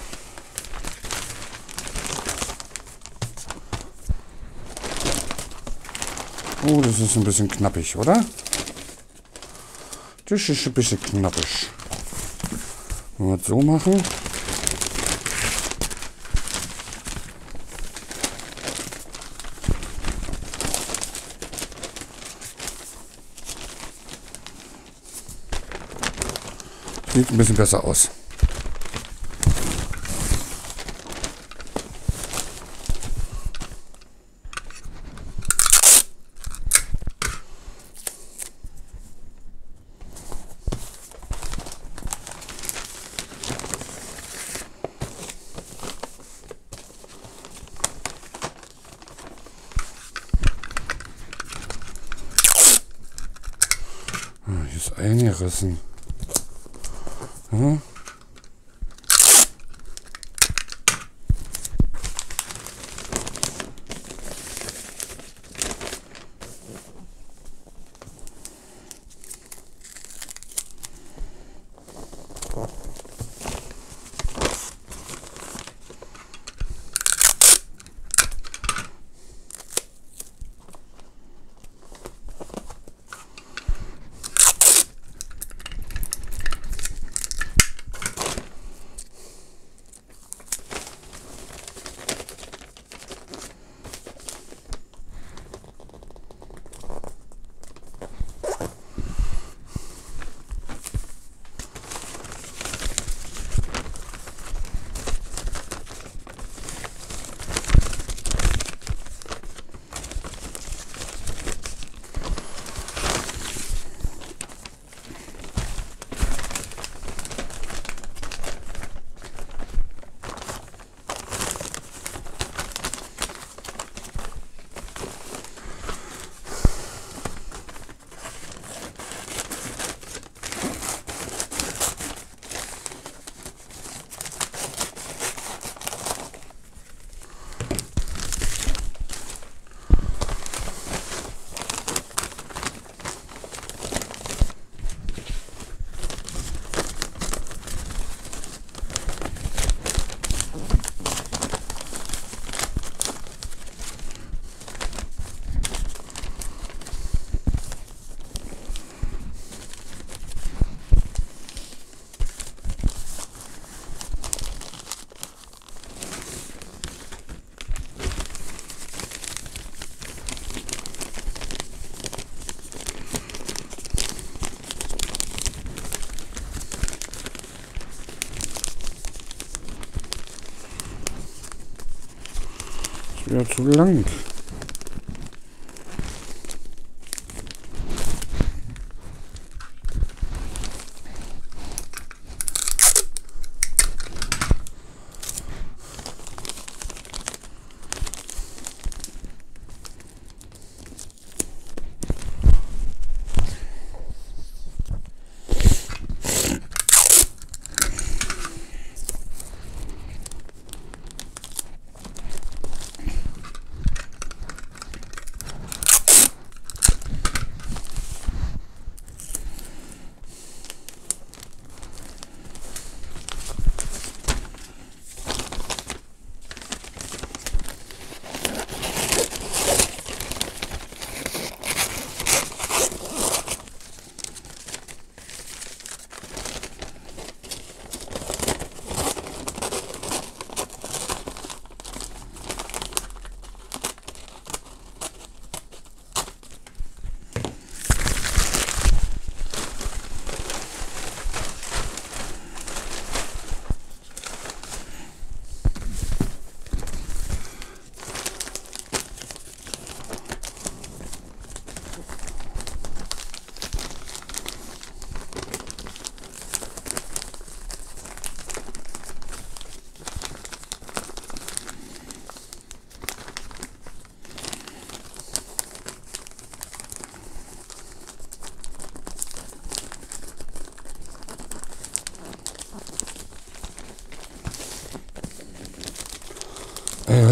Oh, das ist ein bisschen knappig, oder? Das ist ein bisschen knappig. Wenn wir das so machen. Sieht ein bisschen besser aus. Ah, hier ist eingerissen. ist wieder zu lang.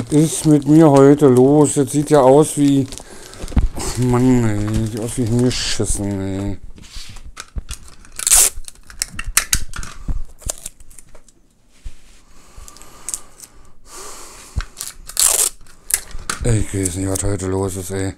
Ist mit mir heute los? Jetzt sieht ja aus wie... Oh Mann, ey. Sieht aus wie hingeschissen, ey. Ich weiß nicht, was heute los ist, ey.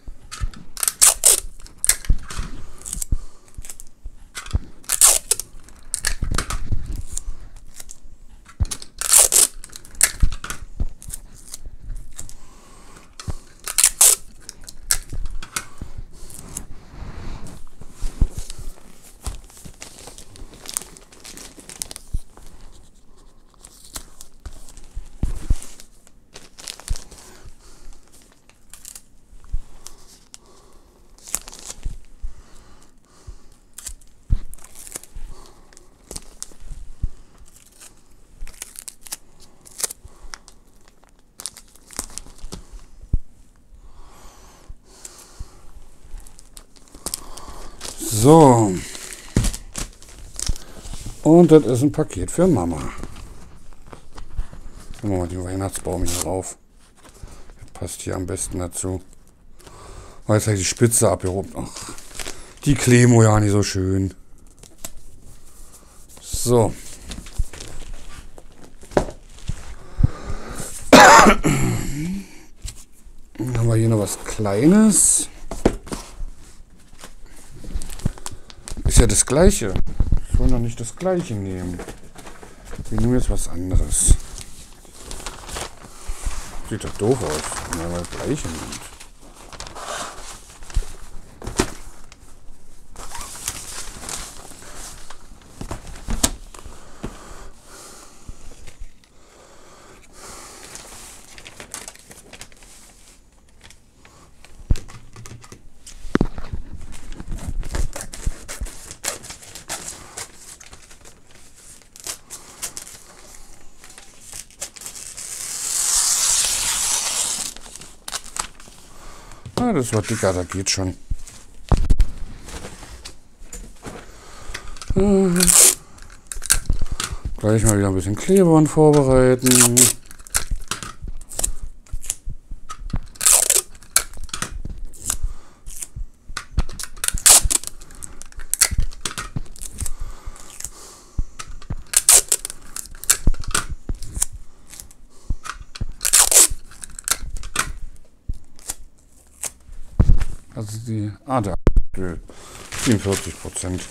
So, und das ist ein Paket für Mama. Machen wir mal den Weihnachtsbaum hier drauf. Das passt hier am besten dazu. Oh, jetzt habe ich die Spitze abgehoben. Ach, die Klemo ja nicht so schön. So. Dann haben wir hier noch was Kleines. Das gleiche. Ich will noch nicht das gleiche nehmen. Wir nehmen jetzt was anderes. Sieht doch doof aus, wenn man das gleiche nimmt. Das war dicker, da geht schon. Mhm. Gleich mal wieder ein bisschen Klebeband vorbereiten. Ah, der Öl. siebenundvierzig Prozent.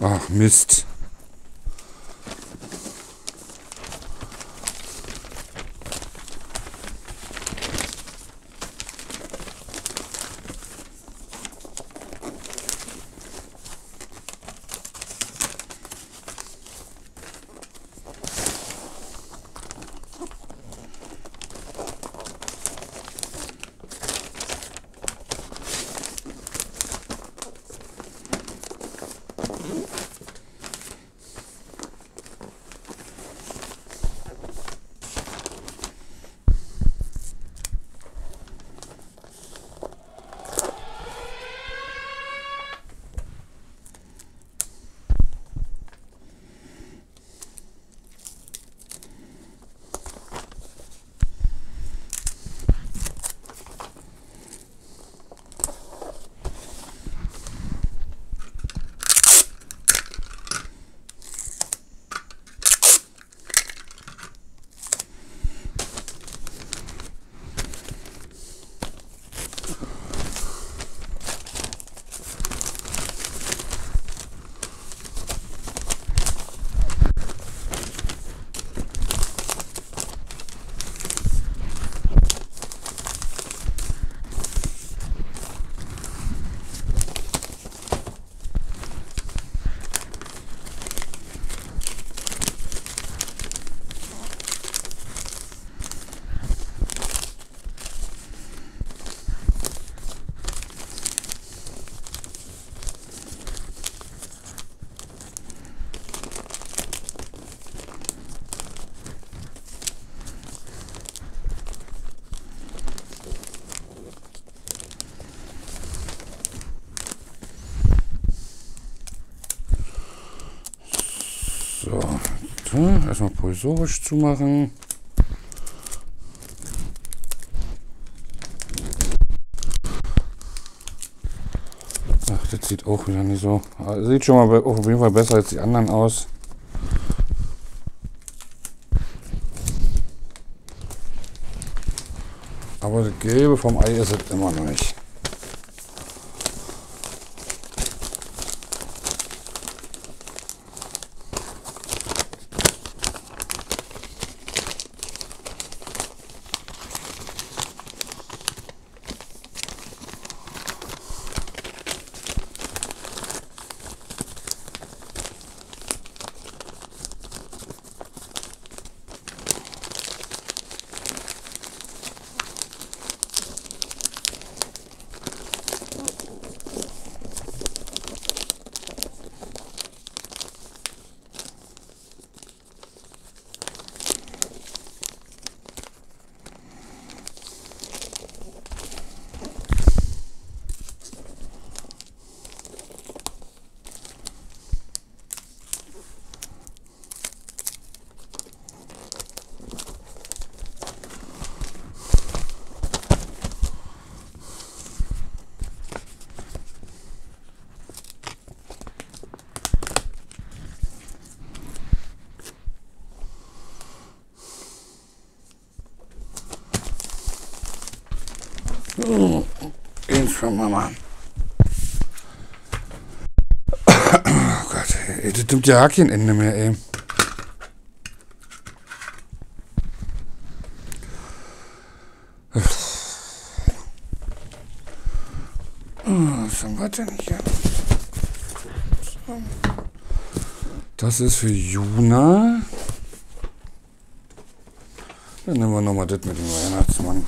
Ach, Mist. Hm, erstmal provisorisch zumachen. Ach, das sieht auch wieder nicht so. Also sieht schon mal auf jeden Fall besser als die anderen aus. Aber das Gelbe vom Ei ist es immer noch nicht. Mama. Oh Gott, ey, das tut ja kein Ende mehr, ey. Das ist für Juna. Dann nehmen wir nochmal das mit dem Weihnachtsmann.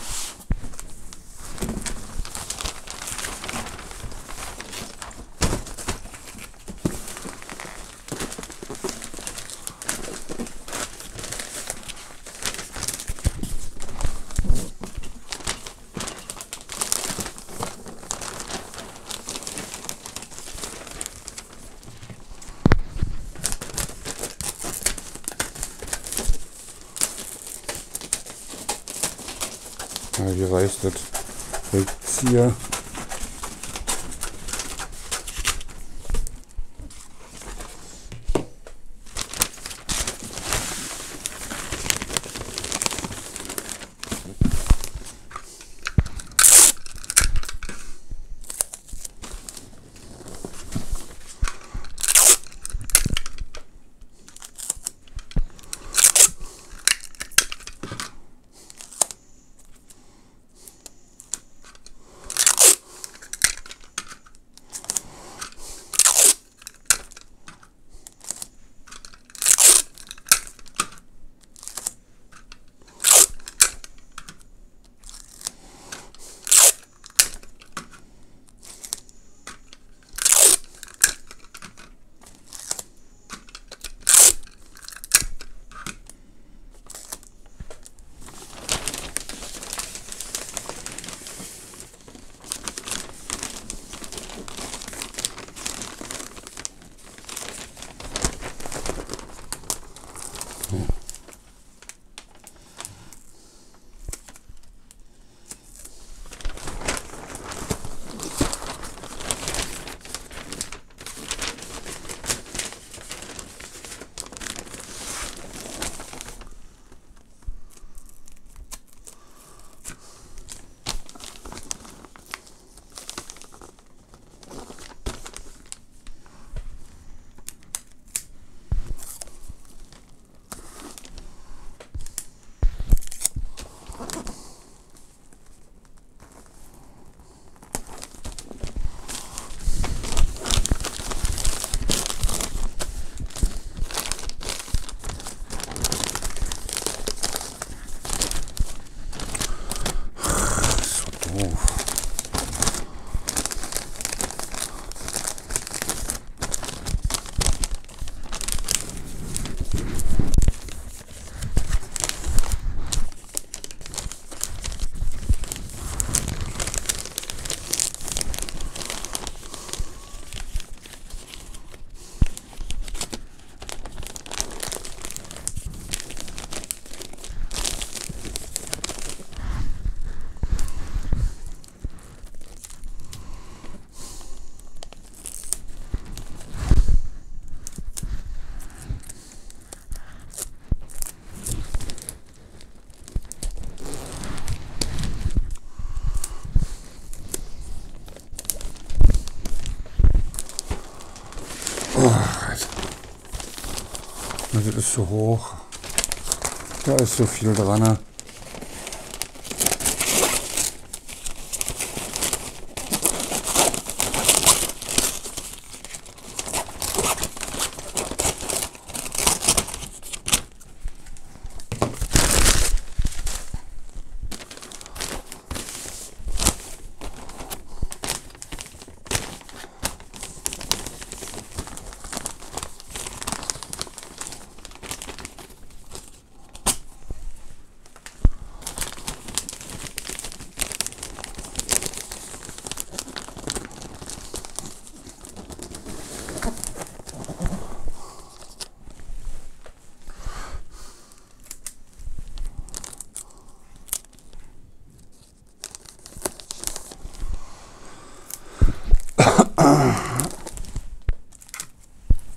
Das hier. ist zu hoch. Da ist so viel dran.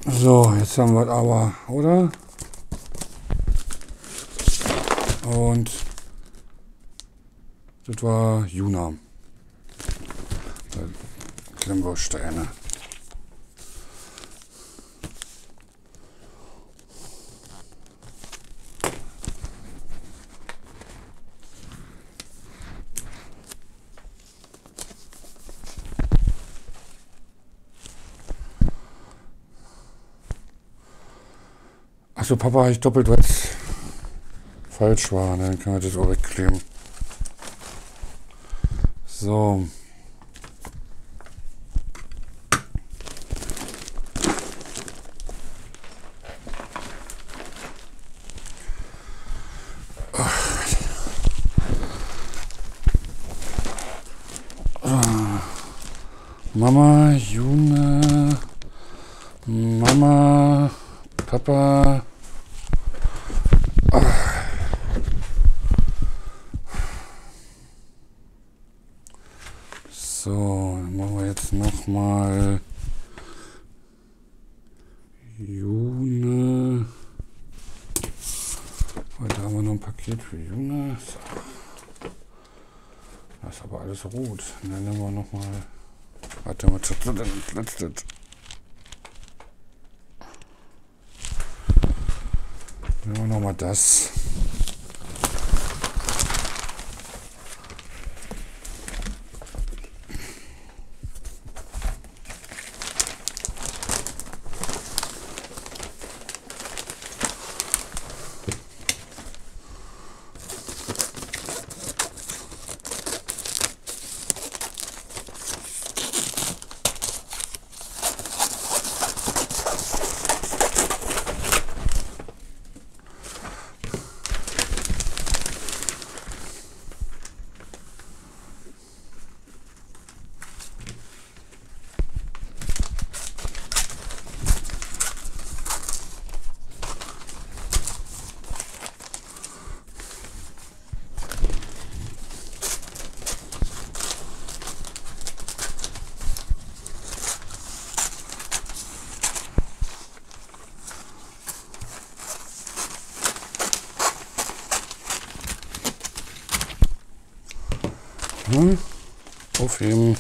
So, jetzt haben wir es aber, oder? Und das war Juna. Klemmbausteine. Achso, Papa, ich doppelt, weil es falsch war. Dann kann man das auch wegkleben. So. Ah. Mama, Junge, Mama, Papa. So, dann machen wir jetzt nochmal Juna. Da haben wir noch ein Paket für Juna. Das ist aber alles rot. Und dann nehmen wir nochmal. Warte mal, das hat dann geplatzt. Nehmen wir nochmal das. Aufheben.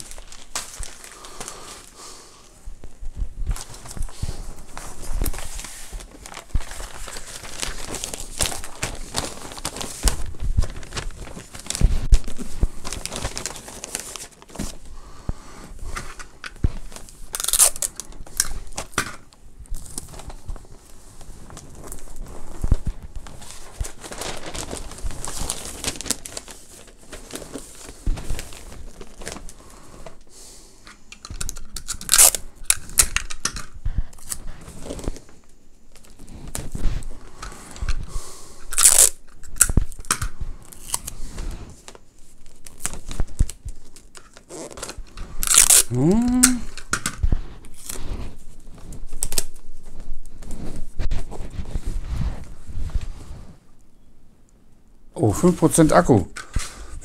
Oh, fünf Prozent Akku.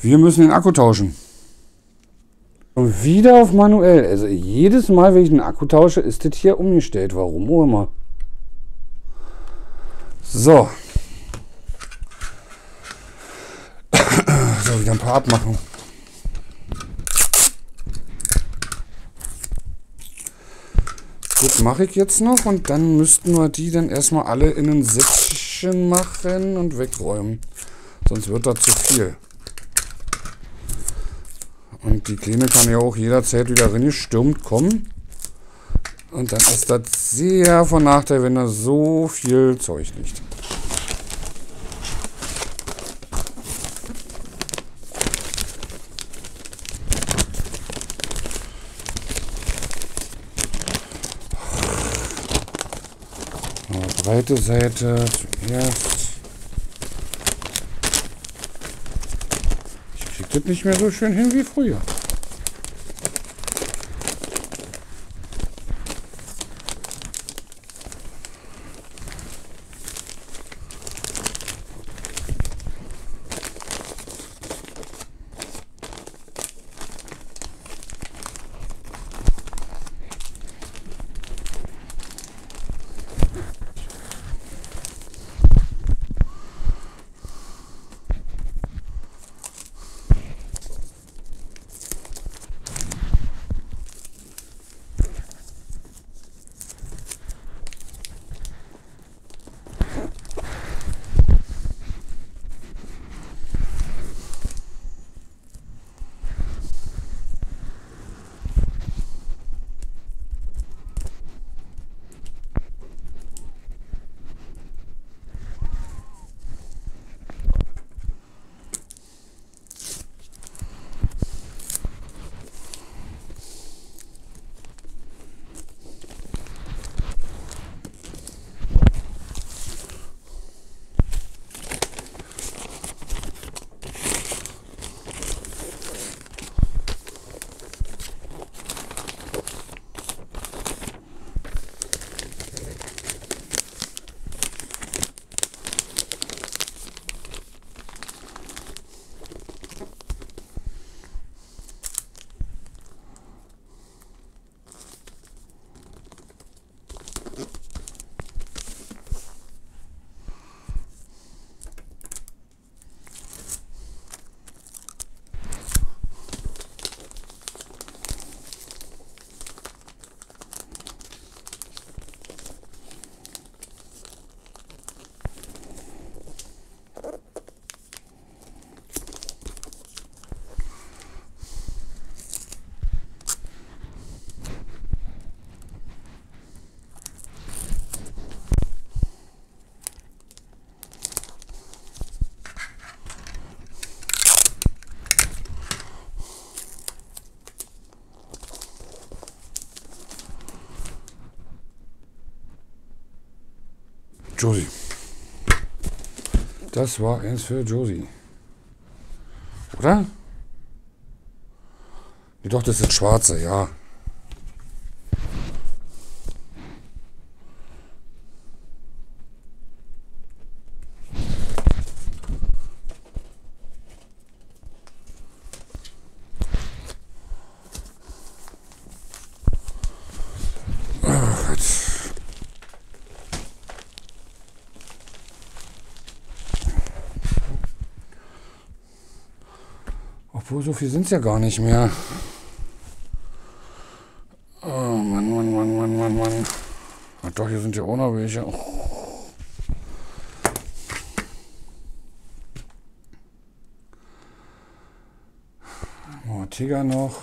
Wir müssen den Akku tauschen. Und wieder auf manuell. Also jedes Mal, wenn ich den Akku tausche, ist das hier umgestellt. Warum auch immer. So. So, wieder ein paar Abmachungen. Das mache ich jetzt noch und dann müssten wir die dann erstmal alle in ein Säckchen machen und wegräumen. Sonst wird das zu viel. Und die Kleine kann ja auch jederzeit wieder reingestürmt kommen. Und dann ist das sehr von Nachteil, wenn da so viel Zeug liegt. Breite Seite zuerst. Ich krieg das nicht mehr so schön hin wie früher. Josie. Das war eins für Josie. Oder? Nee, doch, das sind schwarze, ja. So viel sind es ja gar nicht mehr. Oh Mann, Mann, Mann, Mann, Mann, Mann. Ach doch, hier sind ja auch noch welche. Oh. Oh, Tiger noch.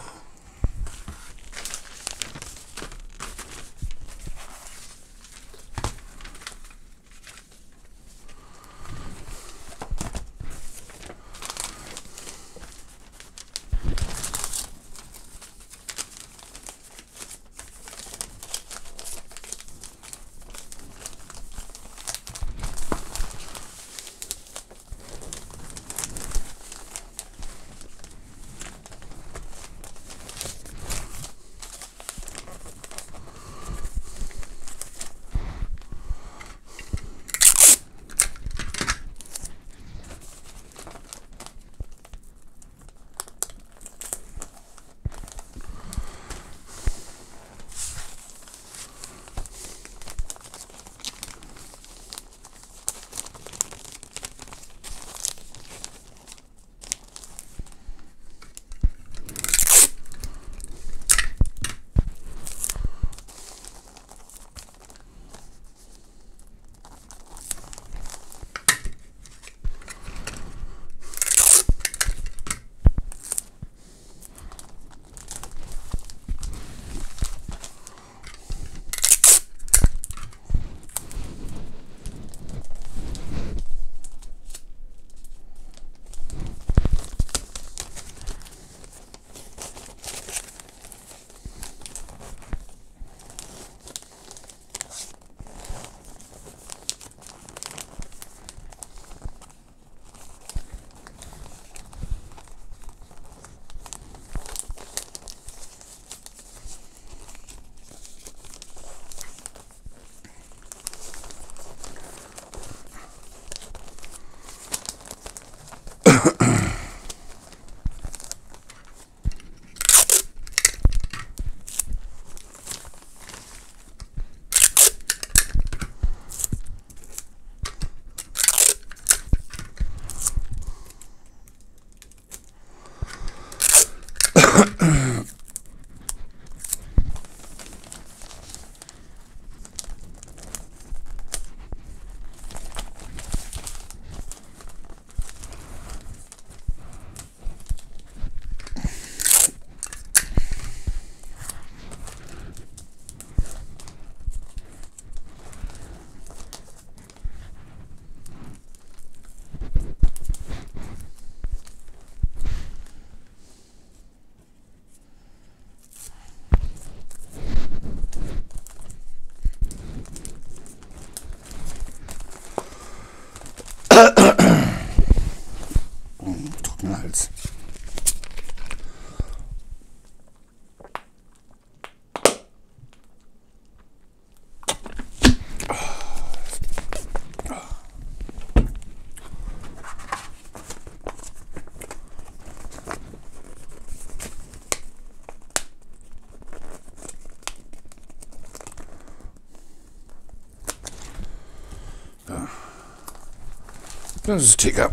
Das ist Tiger.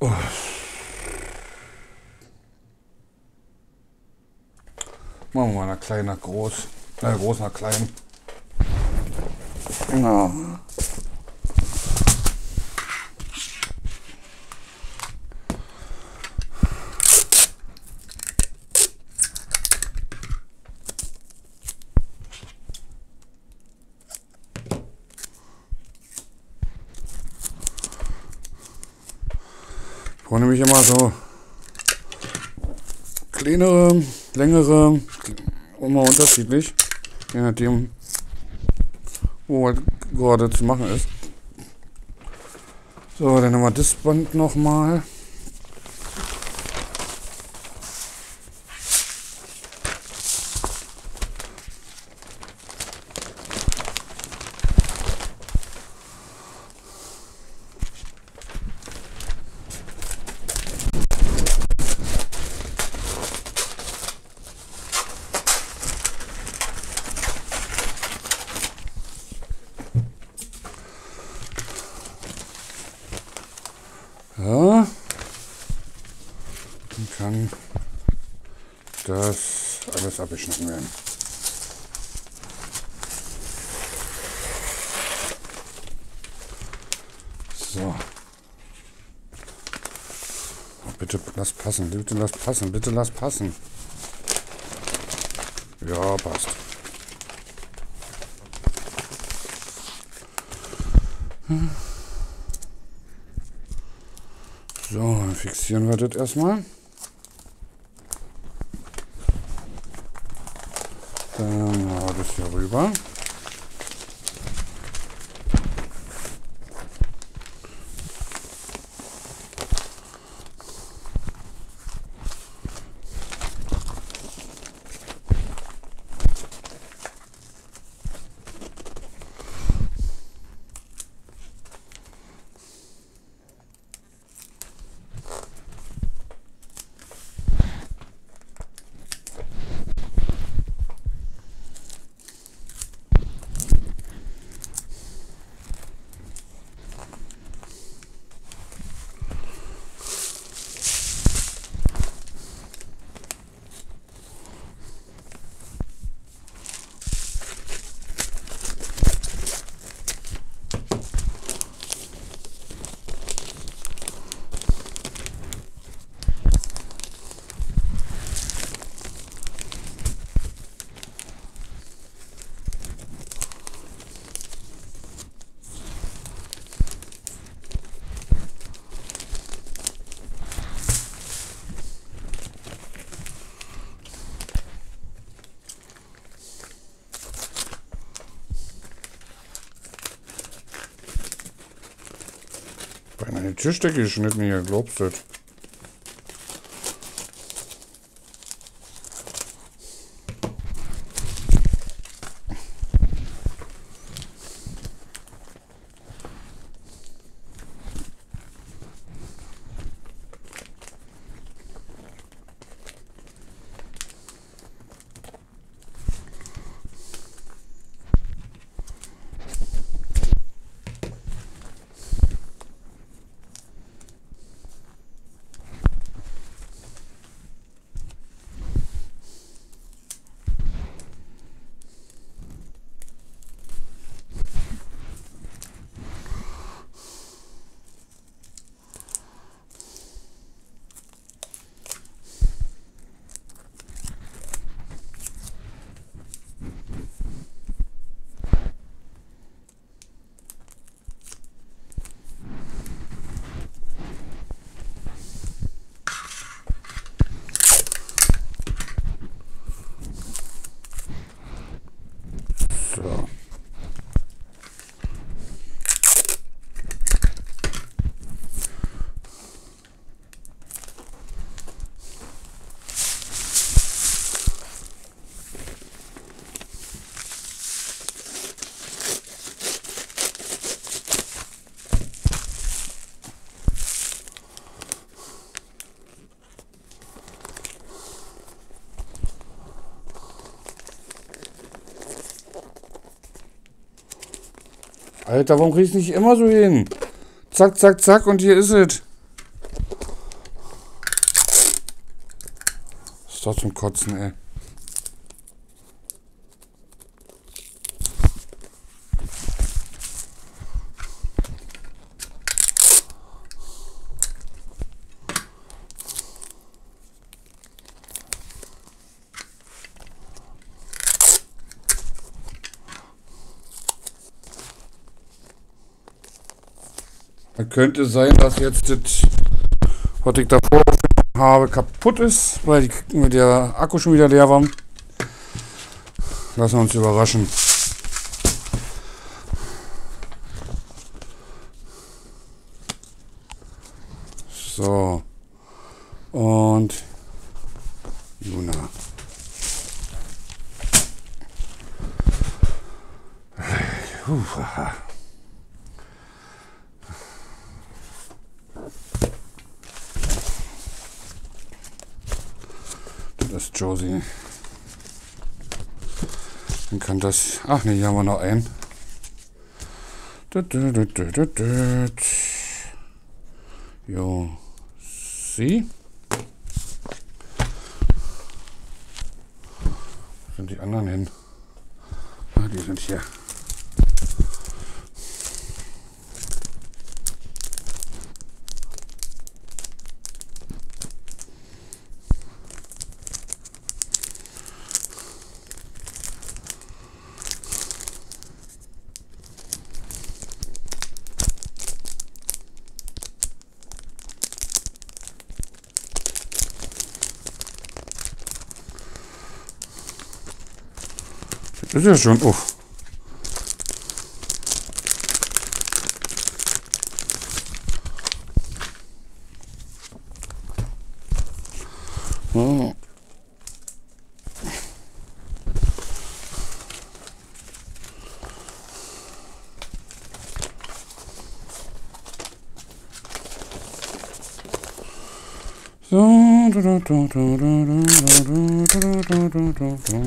Oh. Machen wir mal nach klein, nach groß. Äh, groß nach klein. Ja. Ich brauche nämlich immer so kleinere, längere, immer unterschiedlich, je nachdem, wo halt gerade zu machen ist. So, dann haben wir das Band nochmal. Abgeschnitten werden. So. Oh, bitte lass passen, bitte lass passen, bitte lass passen. Ja, passt. So, dann fixieren wir das erstmal. Dann machen wir das hier rüber. Die Tischdecke geschnitten hier, glaubst du? Alter, warum krieg ich nicht immer so hin? Zack, zack, zack und hier ist es. Was ist das zum Kotzen, ey? Könnte sein, dass jetzt das, was ich davor habe, kaputt ist, weil die, der Akku schon wieder leer war. Lassen wir uns überraschen. So. Und Juna. Uah. Das ist Josie. Dann kann das. Ach ne, hier haben wir noch einen. Josie. Wo sind die anderen hin? Ah, die sind hier. Ist ja schon auf. Oh. So, da, da, da, da, da, da, da, da, da.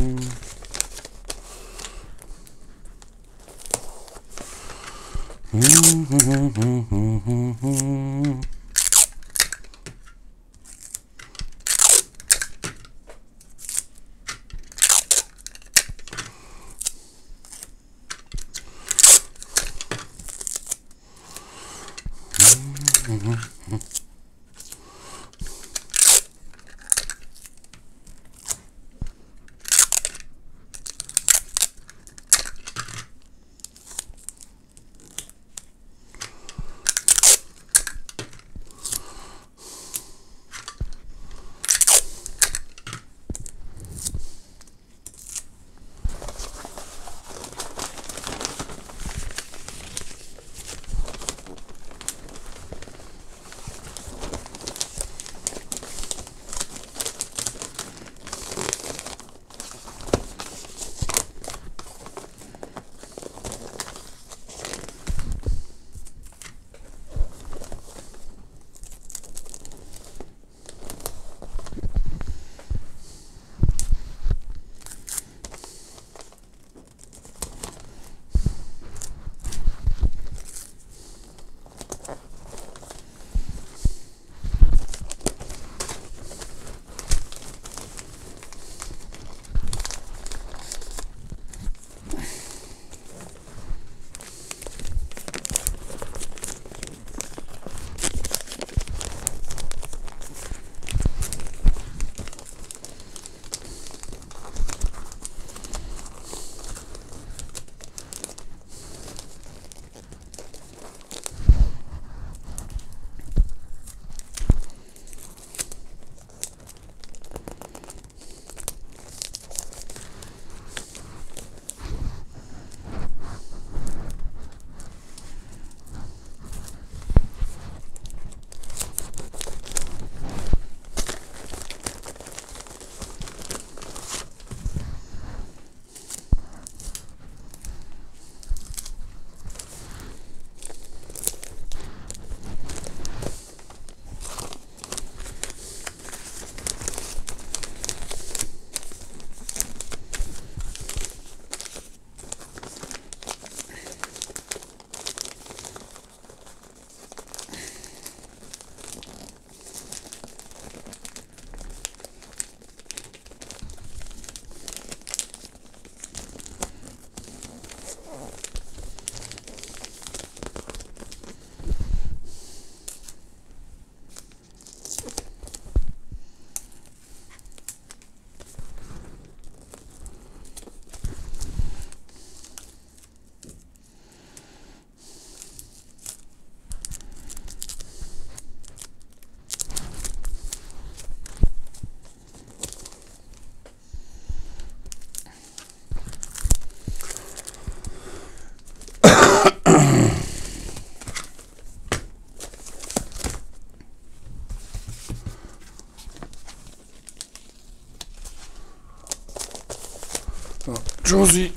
Josie.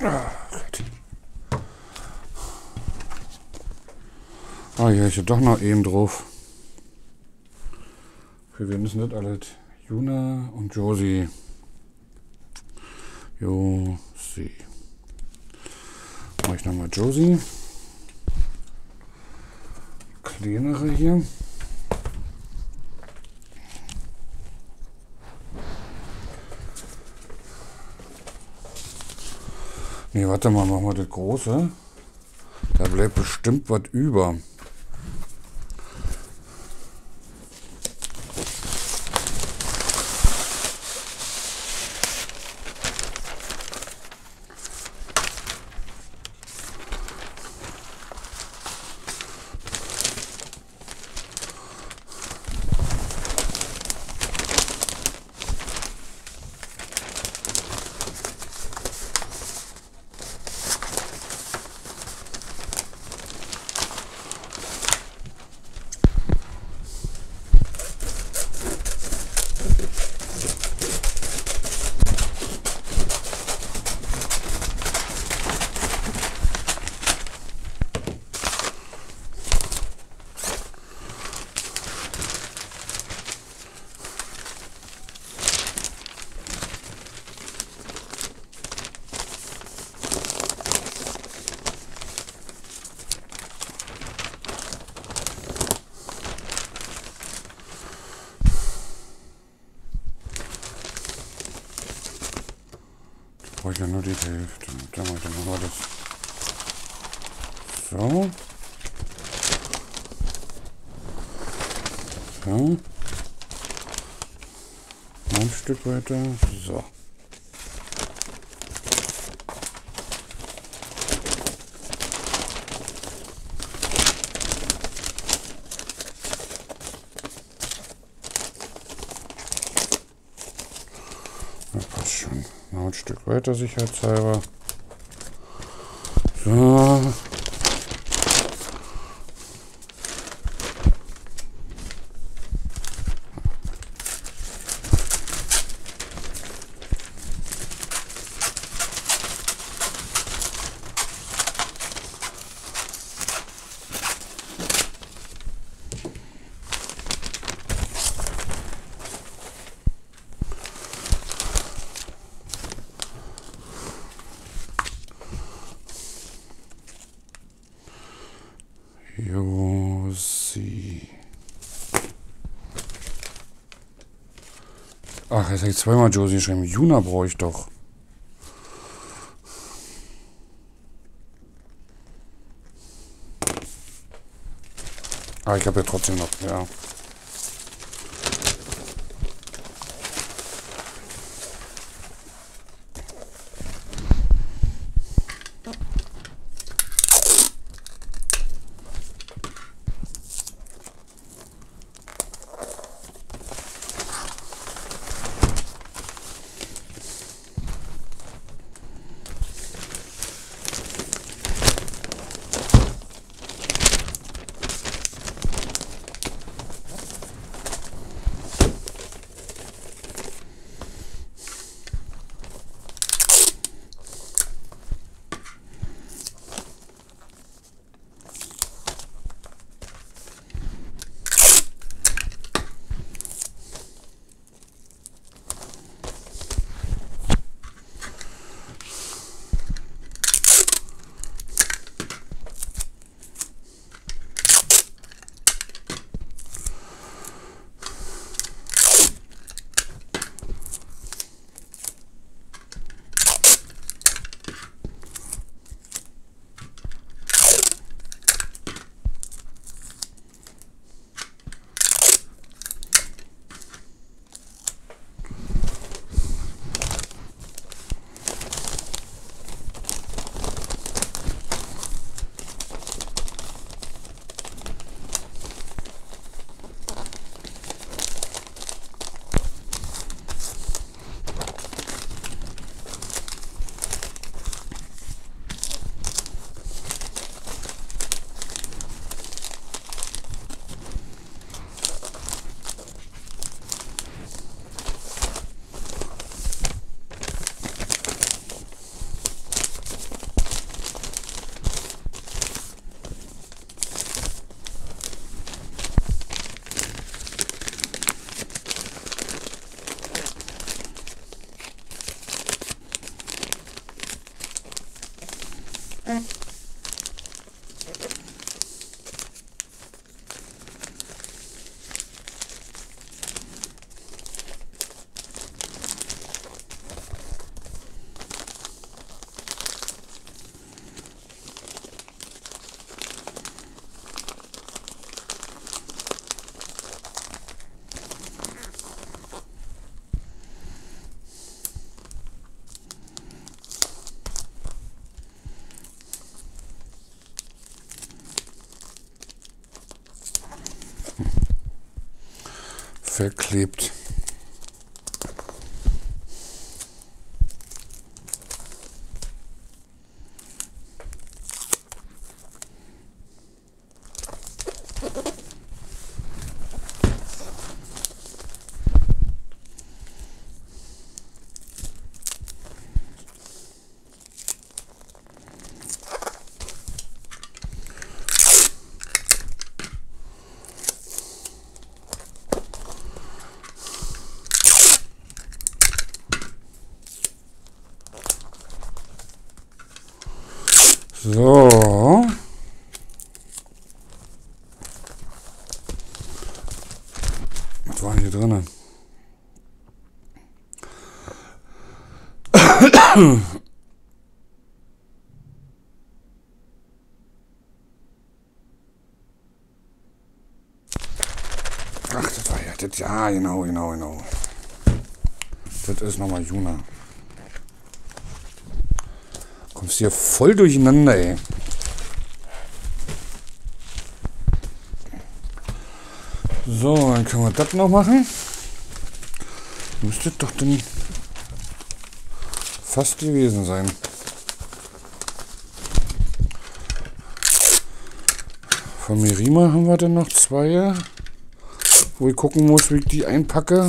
Ah, oh, hier ist ja doch noch eben drauf. Okay, wir müssen nicht alle. Juna und Josie. Josie. Mach ich nochmal Josie. Kleinere hier. Ne, warte mal, machen wir das große. Da bleibt bestimmt was über. Ja, nur die Hälfte. Dann machen wir das. So. So. Ein Stück weiter. So. Stück weiter sicherheitshalber. So. Josie. Ach, jetzt habe ich zweimal Josie geschrieben. Juna brauche ich doch. Ah, ich habe ja trotzdem noch, ja. Verklebt. So. Was war hier drinnen? Ach, das war ja, das, ja, genau, genau, genau. Das ist nochmal Juna. Kommst hier voll durcheinander, ey. So, dann können wir das noch machen. Müsste doch dann fast gewesen sein. Von Merima haben wir dann noch zwei, wo ich gucken muss, wie ich die einpacke.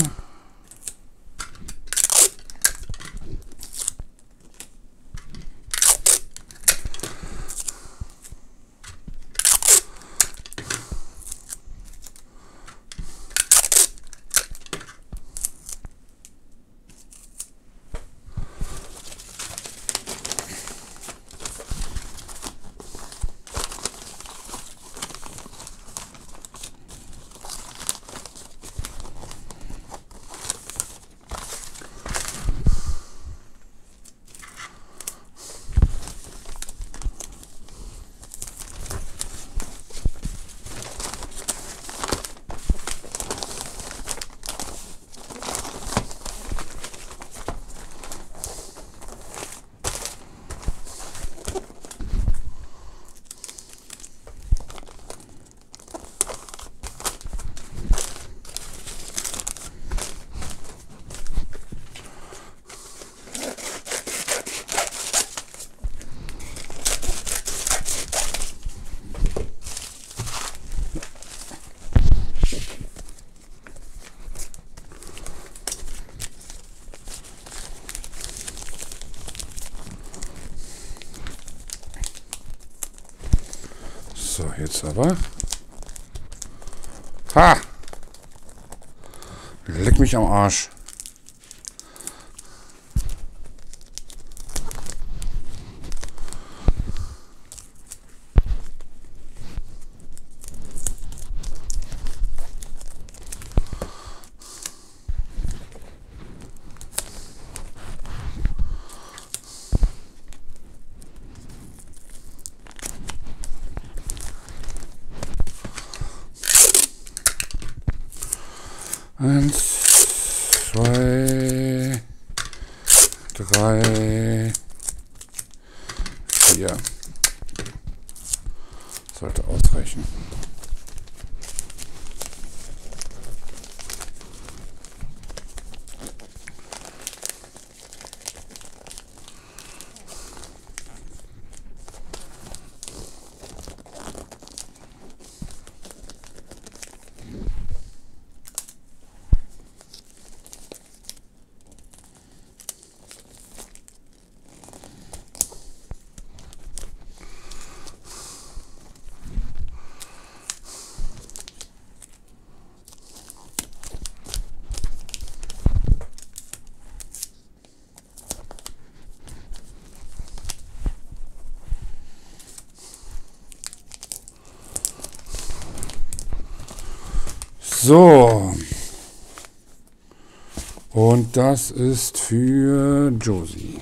So, jetzt aber. Ha! Leck mich am Arsch. So. Und das ist für Josie.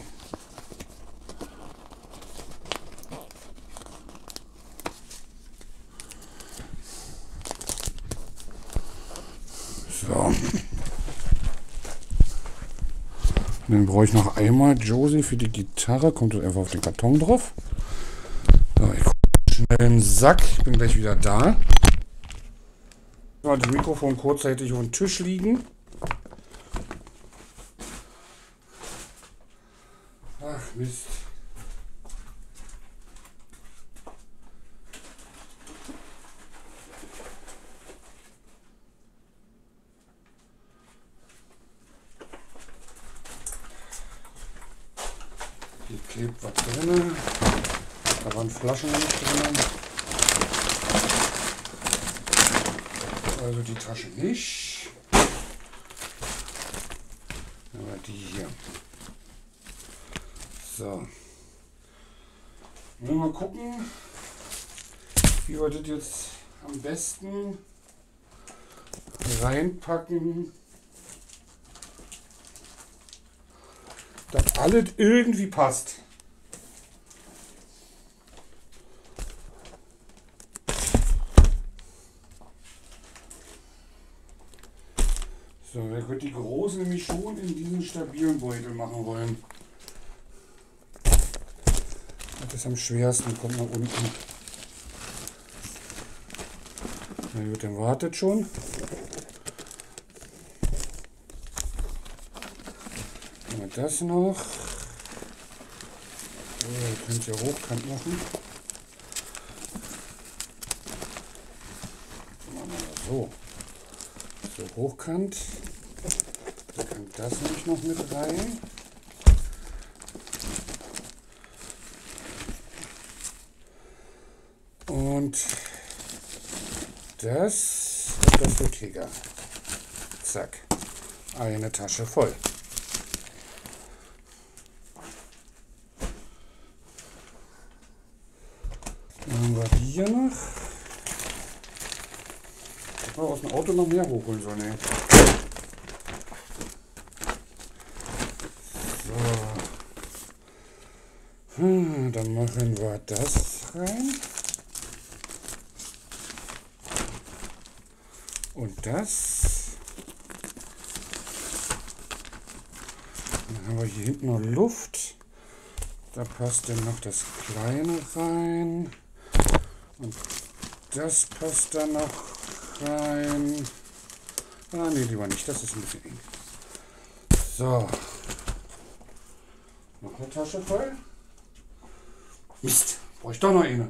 So. Dann brauche ich noch einmal Josie für die Gitarre. Kommt das einfach auf den Karton drauf. So, ich gucke schnell in den Sack. Ich bin gleich wieder da. Das Mikrofon kurzzeitig auf dem Tisch liegen. Ach Mist. Hier klebt was drin. Da waren Flaschen nicht drin. Also die Tasche nicht. Aber die hier. So. Wollen wir mal gucken, wie wir das jetzt am besten reinpacken. Dass alles irgendwie passt. So, wir können die großen nämlich schon in diesen stabilen Beutel machen wollen. Das ist am schwersten, kommt nach unten. Na gut, dann wartet schon. Nehmen wir das noch. So, ihr könnt ja hochkant machen. Machen wir das so. So hochkant. Dann kommt das nämlich noch mit rein. Und das und das für Tiger. Zack. Eine Tasche voll. Dann haben wir die hier noch. Ich habe aus dem Auto noch mehr hochholen sollen. Ey. So. Hm, dann machen wir das rein. Und das. Dann haben wir hier hinten noch Luft. Da passt dann noch das Kleine rein. Und das passt dann noch rein. Ah, nee, lieber nicht. Das ist ein bisschen eng. So. Noch eine Tasche voll. Mist, brauche ich doch noch eine.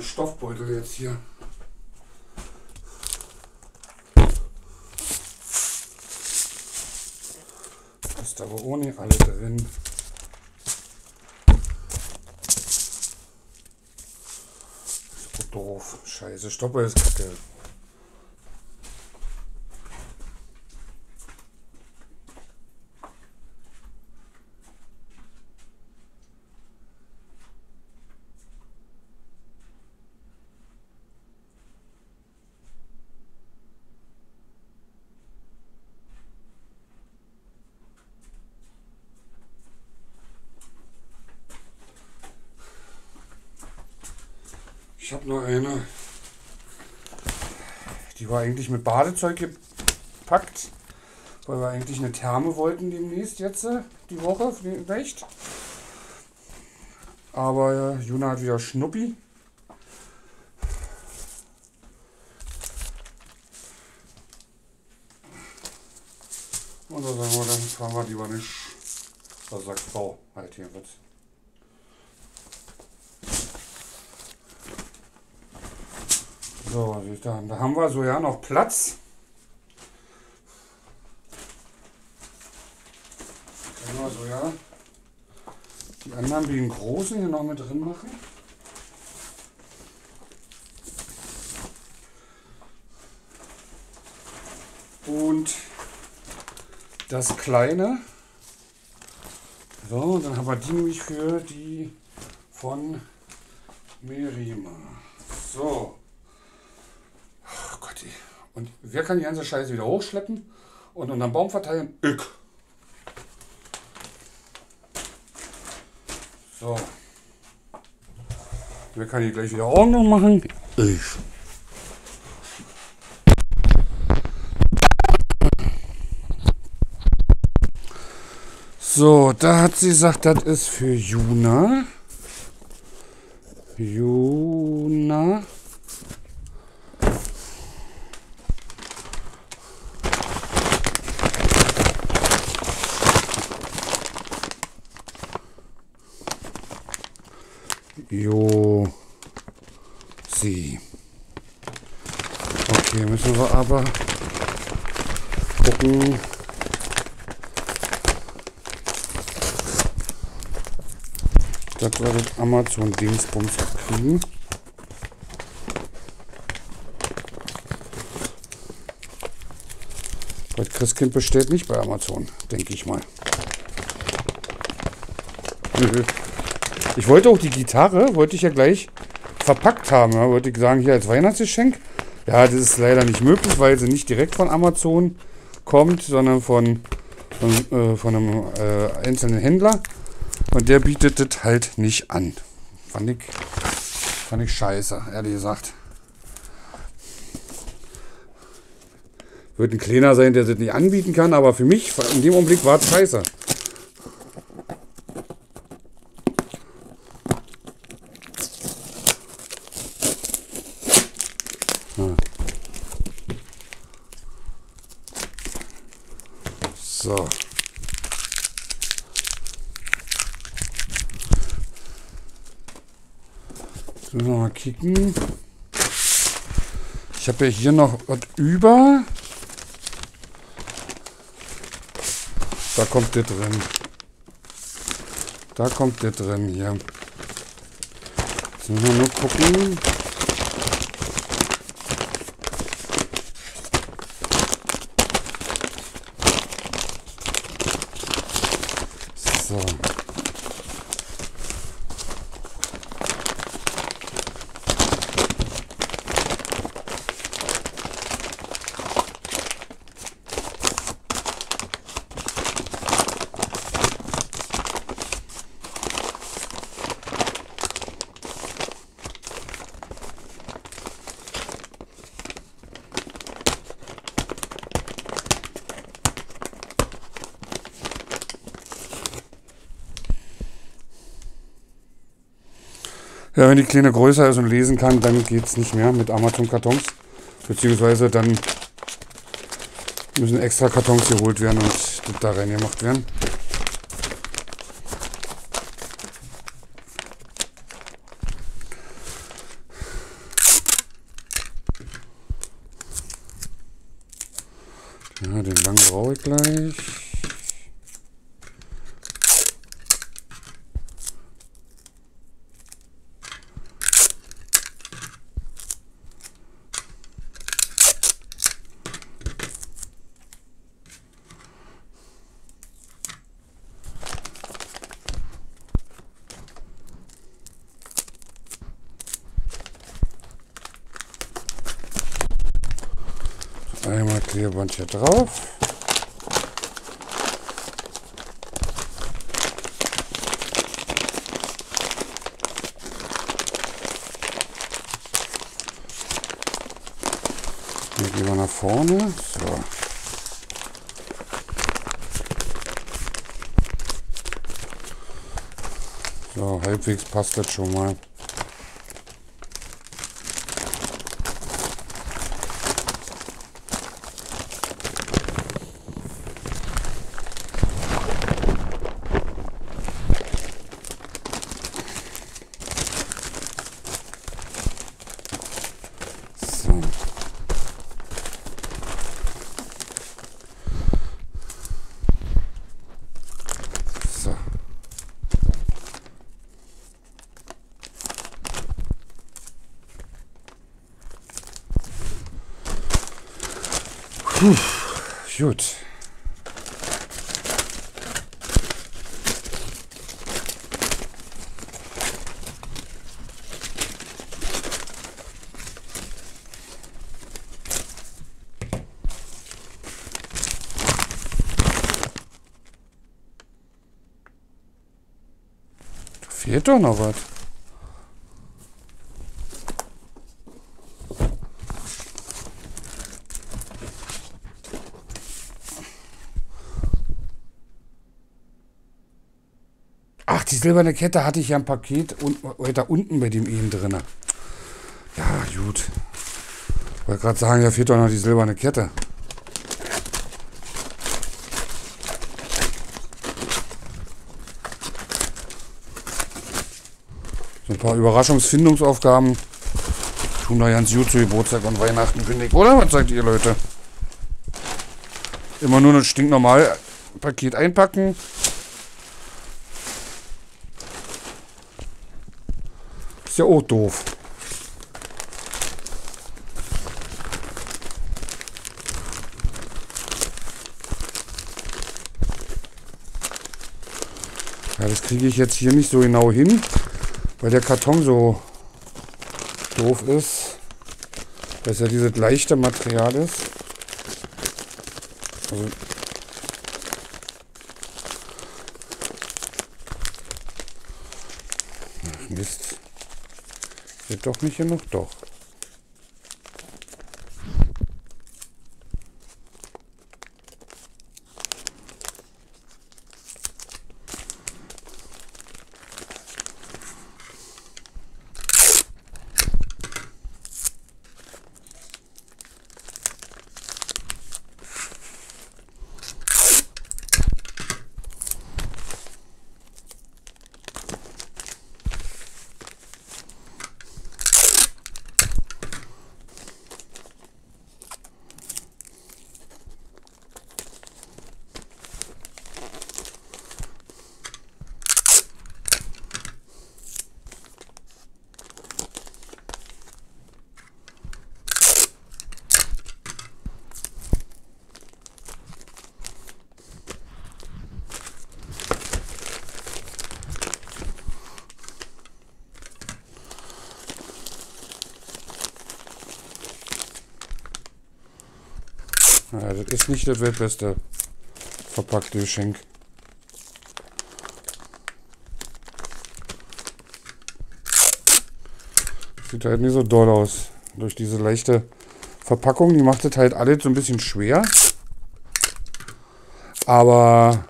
Stoffbeutel jetzt hier. Ist aber ohne alle drin. So doof. Scheiße, Stoffbeutel ist kacke. Ich habe nur eine, die war eigentlich mit Badezeug gepackt, weil wir eigentlich eine Therme wollten demnächst jetzt, die Woche vielleicht. Aber äh, Juna hat wieder Schnuppi. Und da sagen wir, dann fahren wir lieber nicht, was sagt Frau, halt hier wird. So, da haben wir so ja noch Platz. Da haben wir so ja die anderen, die den großen hier noch mit drin machen. und das kleine. So, und dann haben wir die nämlich für die von Merima. So. Oh Gott. Und wer kann die ganze Scheiße wieder hochschleppen und unterm Baum verteilen? Ich. So. Wer kann die gleich wieder Ordnung machen? Ich. So, da hat sie gesagt, das ist für Juna. Juna. Josie. Okay, müssen wir aber gucken. Das war das Amazon-Dingsbums kriegen. Das Christkind bestellt nicht bei Amazon, denke ich mal. Nö. Ich wollte auch die Gitarre, wollte ich ja gleich verpackt haben. Ja, wollte ich sagen, hier als Weihnachtsgeschenk. Ja, das ist leider nicht möglich, weil sie nicht direkt von Amazon kommt, sondern von, von, äh, von einem äh, einzelnen Händler. Und der bietet das halt nicht an. Fand ich, fand ich scheiße, ehrlich gesagt. Wird ein Kleiner sein, der das nicht anbieten kann, aber für mich, in dem Augenblick, war es scheiße. Hm. So. Müssen wir mal kicken. Ich habe ja hier noch was über. Da kommt der drin. Da kommt der drin hier. Jetzt müssen wir nur gucken. So. Ja, wenn die Kleine größer ist und lesen kann, dann geht es nicht mehr mit Amazon-Kartons. Beziehungsweise dann müssen extra Kartons geholt werden und da reingemacht werden. Ja, den langen brauche ich gleich. Einmal Klebeband hier drauf. Hier gehen wir nach vorne. So. So, halbwegs passt das schon mal. Gut. Da fehlt doch noch was. Die silberne Kette hatte ich ja im Paket und weiter unten bei dem eben drin. Ja, gut. Ich wollte gerade sagen, da fehlt doch noch die silberne Kette. So ein paar Überraschungsfindungsaufgaben tun da ganz gut zu Geburtstag und Weihnachten, finde ich. Oder? Was sagt ihr, Leute? Immer nur ein stinknormal Paket einpacken. Ja, auch doof. Ja, das kriege ich jetzt hier nicht so genau hin, weil der Karton so doof ist, weil es ja dieses leichte Material ist. Also ach, Mist. Wird doch nicht genug, doch. Ja, das ist nicht das weltbeste verpackte Geschenk. Sieht halt nicht so doll aus. Durch diese leichte Verpackung, die macht das halt alles so ein bisschen schwer. Aber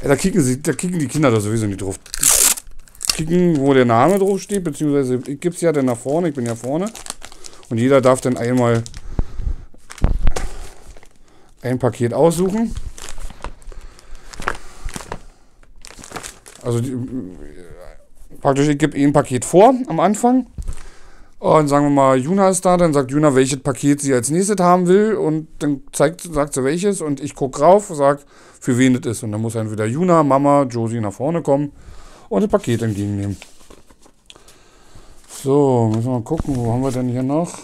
ja, da, kicken sie, da kicken die Kinder da sowieso nicht drauf. Die kicken, wo der Name drauf steht, beziehungsweise ich gebe es ja dann nach vorne, ich bin ja vorne. Und jeder darf dann einmal ein Paket aussuchen. Also die, praktisch, ich gebe ein Paket vor am Anfang und sagen wir mal, Juna ist da, dann sagt Juna, welches Paket sie als nächstes haben will und dann zeigt, sagt sie welches und ich gucke rauf und sage, für wen das ist und dann muss entweder Juna, Mama, Josie nach vorne kommen und das Paket entgegennehmen. So, müssen wir mal gucken, wo haben wir denn hier noch?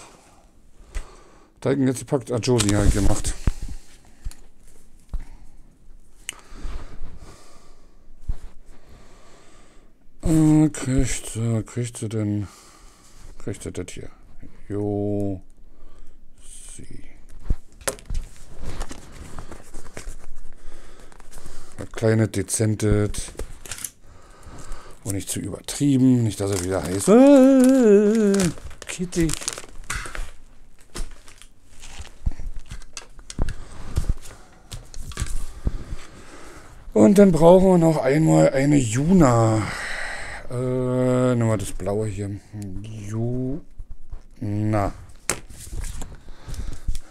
Da hat jetzt die Paket, ah, Josie halt gemacht. Kriegt sie, kriegt sie denn, kriegt sie das hier? Jo, sie. Ein kleines, dezentes und nicht zu übertrieben, nicht dass er wieder heißt. Ah, Kitty. Und dann brauchen wir noch einmal eine Juna. Äh, nehmen wir das blaue hier. Juna.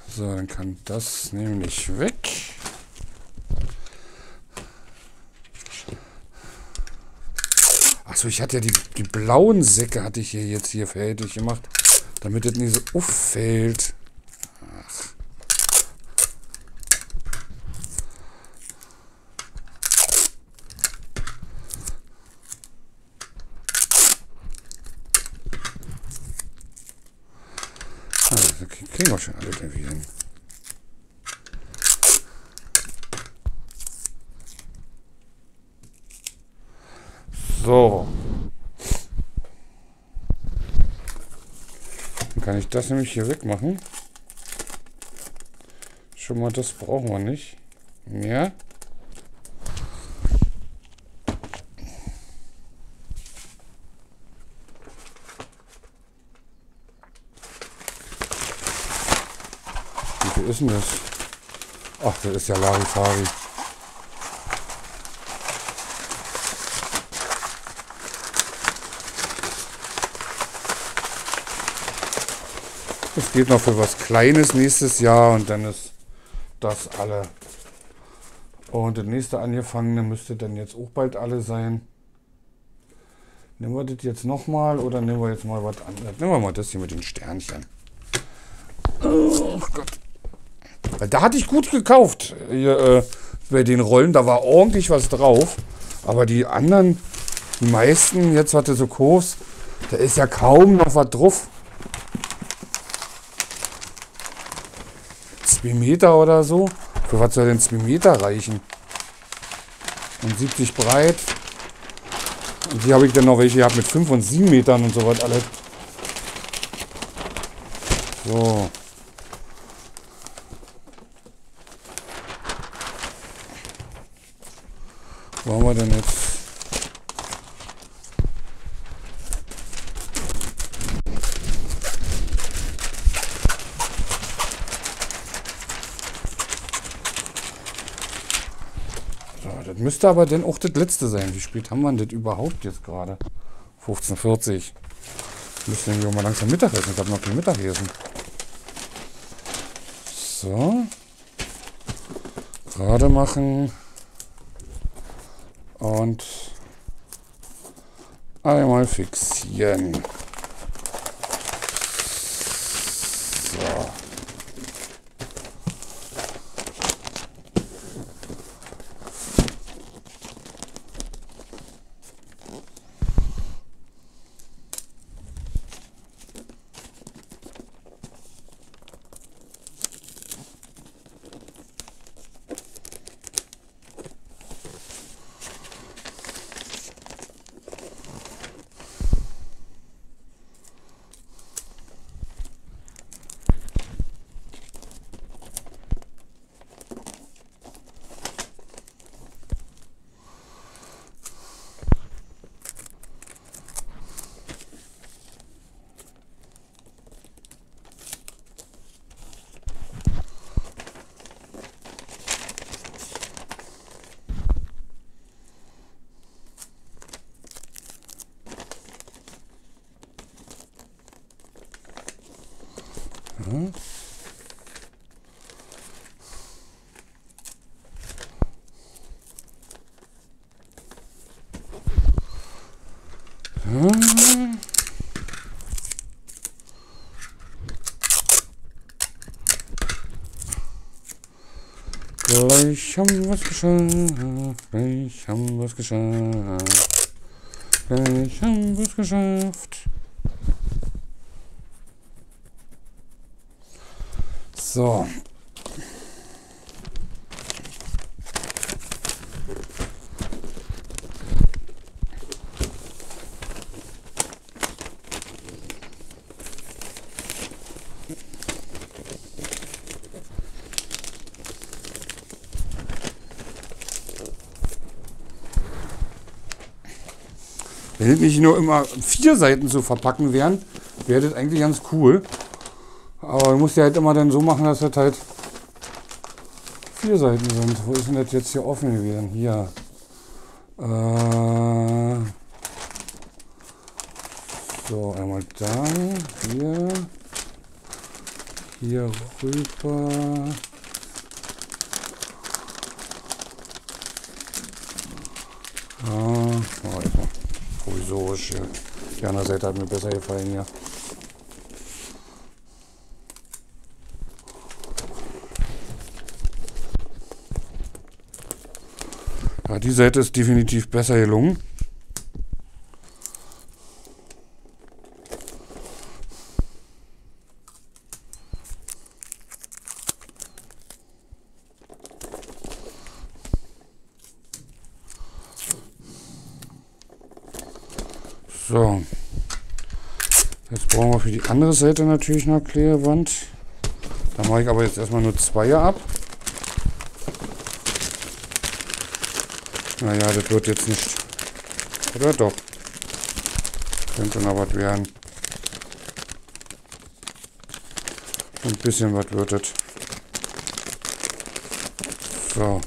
So, dann kann das nämlich weg. Achso, ich hatte ja die, die blauen Säcke hatte ich hier jetzt hier fertig gemacht, damit das nicht so auffällt. Ach. Kriegen wir schon alle wieder hin. So. Dann kann ich das nämlich hier wegmachen. Schon mal, das brauchen wir nicht. Ja. Wie viel ist denn das? Ach, das ist ja Larifari. Es geht noch für was Kleines nächstes Jahr und dann ist das alle. Und das nächste Angefangene müsste dann jetzt auch bald alle sein. Nehmen wir das jetzt nochmal oder nehmen wir jetzt mal was anderes? Nehmen wir mal das hier mit den Sternchen. Oh Gott. Da hatte ich gut gekauft hier, äh, bei den Rollen. Da war ordentlich was drauf. Aber die anderen, die meisten, jetzt hatte so Kurs, da ist ja kaum noch was drauf. zwei Meter oder so. Für was soll denn zwei Meter reichen? Und siebzig breit. Und hier habe ich dann noch welche gehabt mit fünf und sieben Metern und so was alles. So. Wo haben wir denn jetzt? Müsste aber dann auch das letzte sein. Wie spät haben wir denn das überhaupt jetzt gerade? fünfzehn Uhr vierzig. Müsste nämlich auch mal langsam Mittag essen. Ich habe noch kein Mittagessen. So. Gerade machen. Und einmal fixieren. So. Gleich haben wir's geschafft, gleich haben wir's geschafft, gleich haben wir's geschafft. So. Wenn nicht nur immer vier Seiten zu verpacken wären, wäre das eigentlich ganz cool. Aber du musst ja halt immer dann so machen, dass das halt vier Seiten sind. Wo ist denn das jetzt hier offen gewesen? Hier. Äh so, einmal da. Hier. Hier rüber. Ah, weiter. Provisorisch. Die andere Seite hat mir besser gefallen, ja. Ja, die Seite ist definitiv besser gelungen. So. Jetzt brauchen wir für die andere Seite natürlich noch Klebeband. Da mache ich aber jetzt erstmal nur Zweier ab. Naja, das wird jetzt nicht. Oder doch? Könnte noch was werden. Ein bisschen was wird das. So.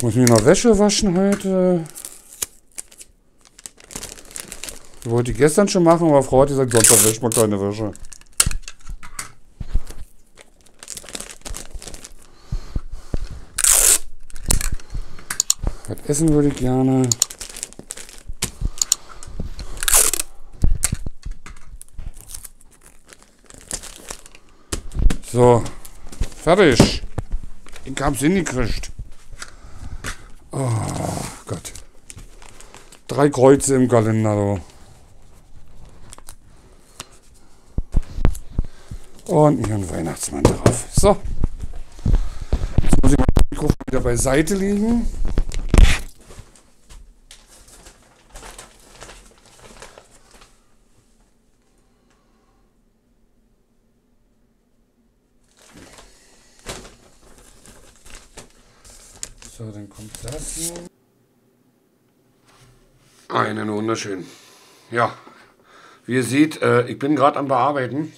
Muss ich mir noch Wäsche waschen heute. Das wollte ich gestern schon machen, aber Frau hat gesagt, Sonntag wäscht man keine Wäsche. Was essen würde ich gerne. So, fertig. Ich hab's hingekriegt. Oh Gott. Drei Kreuze im Kalender. So. Und hier ein Weihnachtsmann drauf. So. Jetzt muss ich mein Mikrofon wieder beiseite legen. So, dann kommt das hier. Einen wunderschönen. Ja, wie ihr seht, äh, ich bin gerade am Bearbeiten.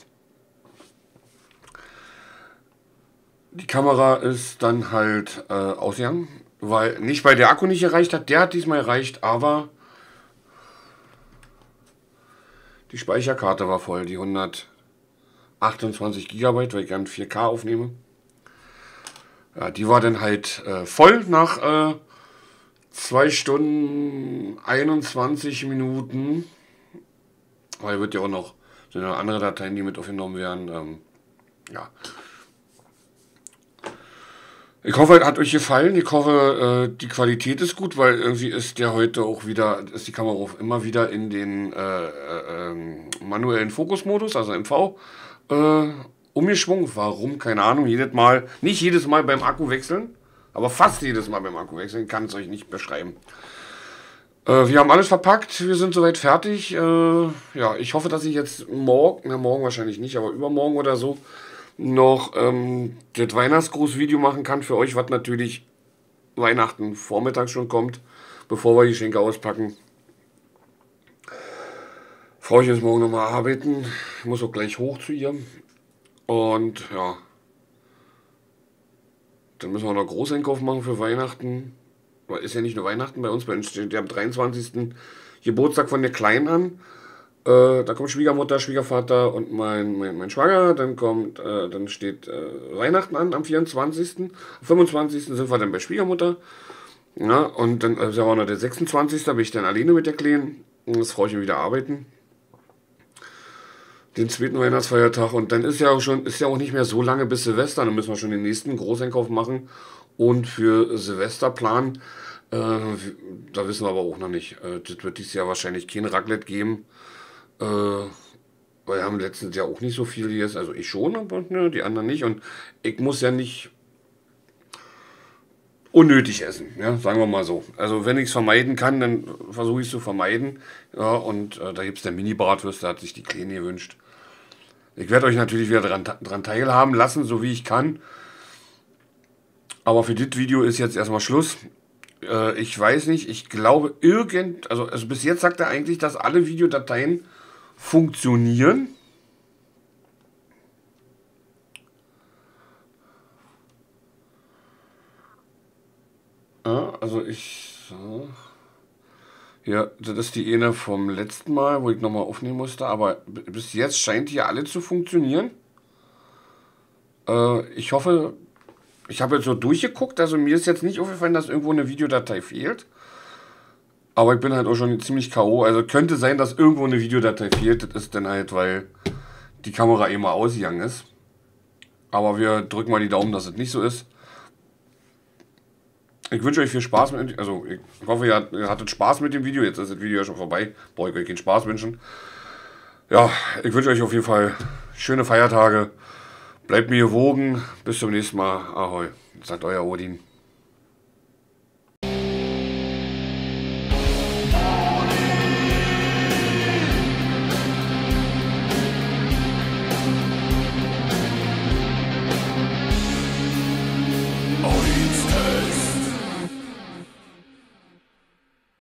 Die Kamera ist dann halt äh, ausgegangen, weil nicht, weil der Akku nicht erreicht hat, der hat diesmal erreicht, aber die Speicherkarte war voll, die hundertachtundzwanzig Gigabyte, weil ich gerne vier K aufnehme. Ja, die war dann halt äh, voll nach äh, zwei Stunden einundzwanzig Minuten. Weil wird ja auch noch so andere Dateien, die mit aufgenommen werden. Ähm, ja. Ich hoffe, es hat euch gefallen. Ich hoffe, äh, die Qualität ist gut, weil irgendwie ist der heute auch wieder, ist die Kamera auch immer wieder in den äh, äh, manuellen Fokusmodus, also M V. Äh, umgeschwungen. Warum? Keine Ahnung. Jedes Mal, nicht jedes Mal beim Akku wechseln, aber fast jedes Mal beim Akku wechseln. Kann es euch nicht beschreiben. Äh, wir haben alles verpackt. Wir sind soweit fertig. Äh, ja, ich hoffe, dass ich jetzt morgen, na morgen wahrscheinlich nicht, aber übermorgen oder so, noch ähm, das Weihnachtsgrußvideo machen kann für euch, was natürlich Weihnachten vormittags schon kommt, bevor wir die Geschenke auspacken. Frau, ich muss morgen nochmal arbeiten. Ich muss auch gleich hoch zu ihr. Und ja, dann müssen wir noch Großeinkauf machen für Weihnachten. Ist ja nicht nur Weihnachten bei uns, bei uns steht ja am dreiundzwanzigsten Geburtstag von der Kleinen an. Äh, da kommt Schwiegermutter, Schwiegervater und mein, mein, mein Schwager. Dann kommt, äh, dann steht äh, Weihnachten an am vierundzwanzigsten Am fünfundzwanzigsten sind wir dann bei Schwiegermutter. Ja, und dann ist ja auch noch der sechsundzwanzigste Da bin ich dann alleine mit der Kleinen. Und das freue ich mich wieder arbeiten. Den zweiten Weihnachtsfeiertag, und dann ist ja auch schon, ist ja auch nicht mehr so lange bis Silvester, dann müssen wir schon den nächsten Großeinkauf machen und für Silvester planen. Äh, da wissen wir aber auch noch nicht. Äh, das wird dieses Jahr wahrscheinlich kein Raclette geben. Äh, weil wir haben letztes Jahr auch nicht so viel hier, also ich schon, aber ne, die anderen nicht. Und ich muss ja nicht unnötig essen, ja, sagen wir mal so. Also wenn ich es vermeiden kann, dann versuche ich es zu vermeiden. Ja, und äh, da gibt es der Mini-Bratwürste, hat sich die Kleine gewünscht. Ich werde euch natürlich wieder dran, dran teilhaben lassen, so wie ich kann. Aber für das Video ist jetzt erstmal Schluss. Äh, ich weiß nicht, ich glaube irgend... Also, also bis jetzt sagt er eigentlich, dass alle Videodateien funktionieren. Also ich, so. Ja, das ist die eine vom letzten Mal, wo ich nochmal aufnehmen musste, aber bis jetzt scheint hier alle zu funktionieren. Äh, ich hoffe, ich habe jetzt so durchgeguckt, also mir ist jetzt nicht aufgefallen, dass irgendwo eine Videodatei fehlt. Aber ich bin halt auch schon ziemlich K O, also könnte sein, dass irgendwo eine Videodatei fehlt, das ist dann halt, weil die Kamera eh mal ausgegangen ist. Aber wir drücken mal die Daumen, dass es nicht so ist. Ich wünsche euch viel Spaß mit, also ich hoffe, ihr hattet Spaß mit dem Video. Jetzt ist das Video ja schon vorbei. Brauche ich euch keinen Spaß wünschen. Ja, ich wünsche euch auf jeden Fall schöne Feiertage. Bleibt mir gewogen. Bis zum nächsten Mal. Ahoi. Sagt euer Odin.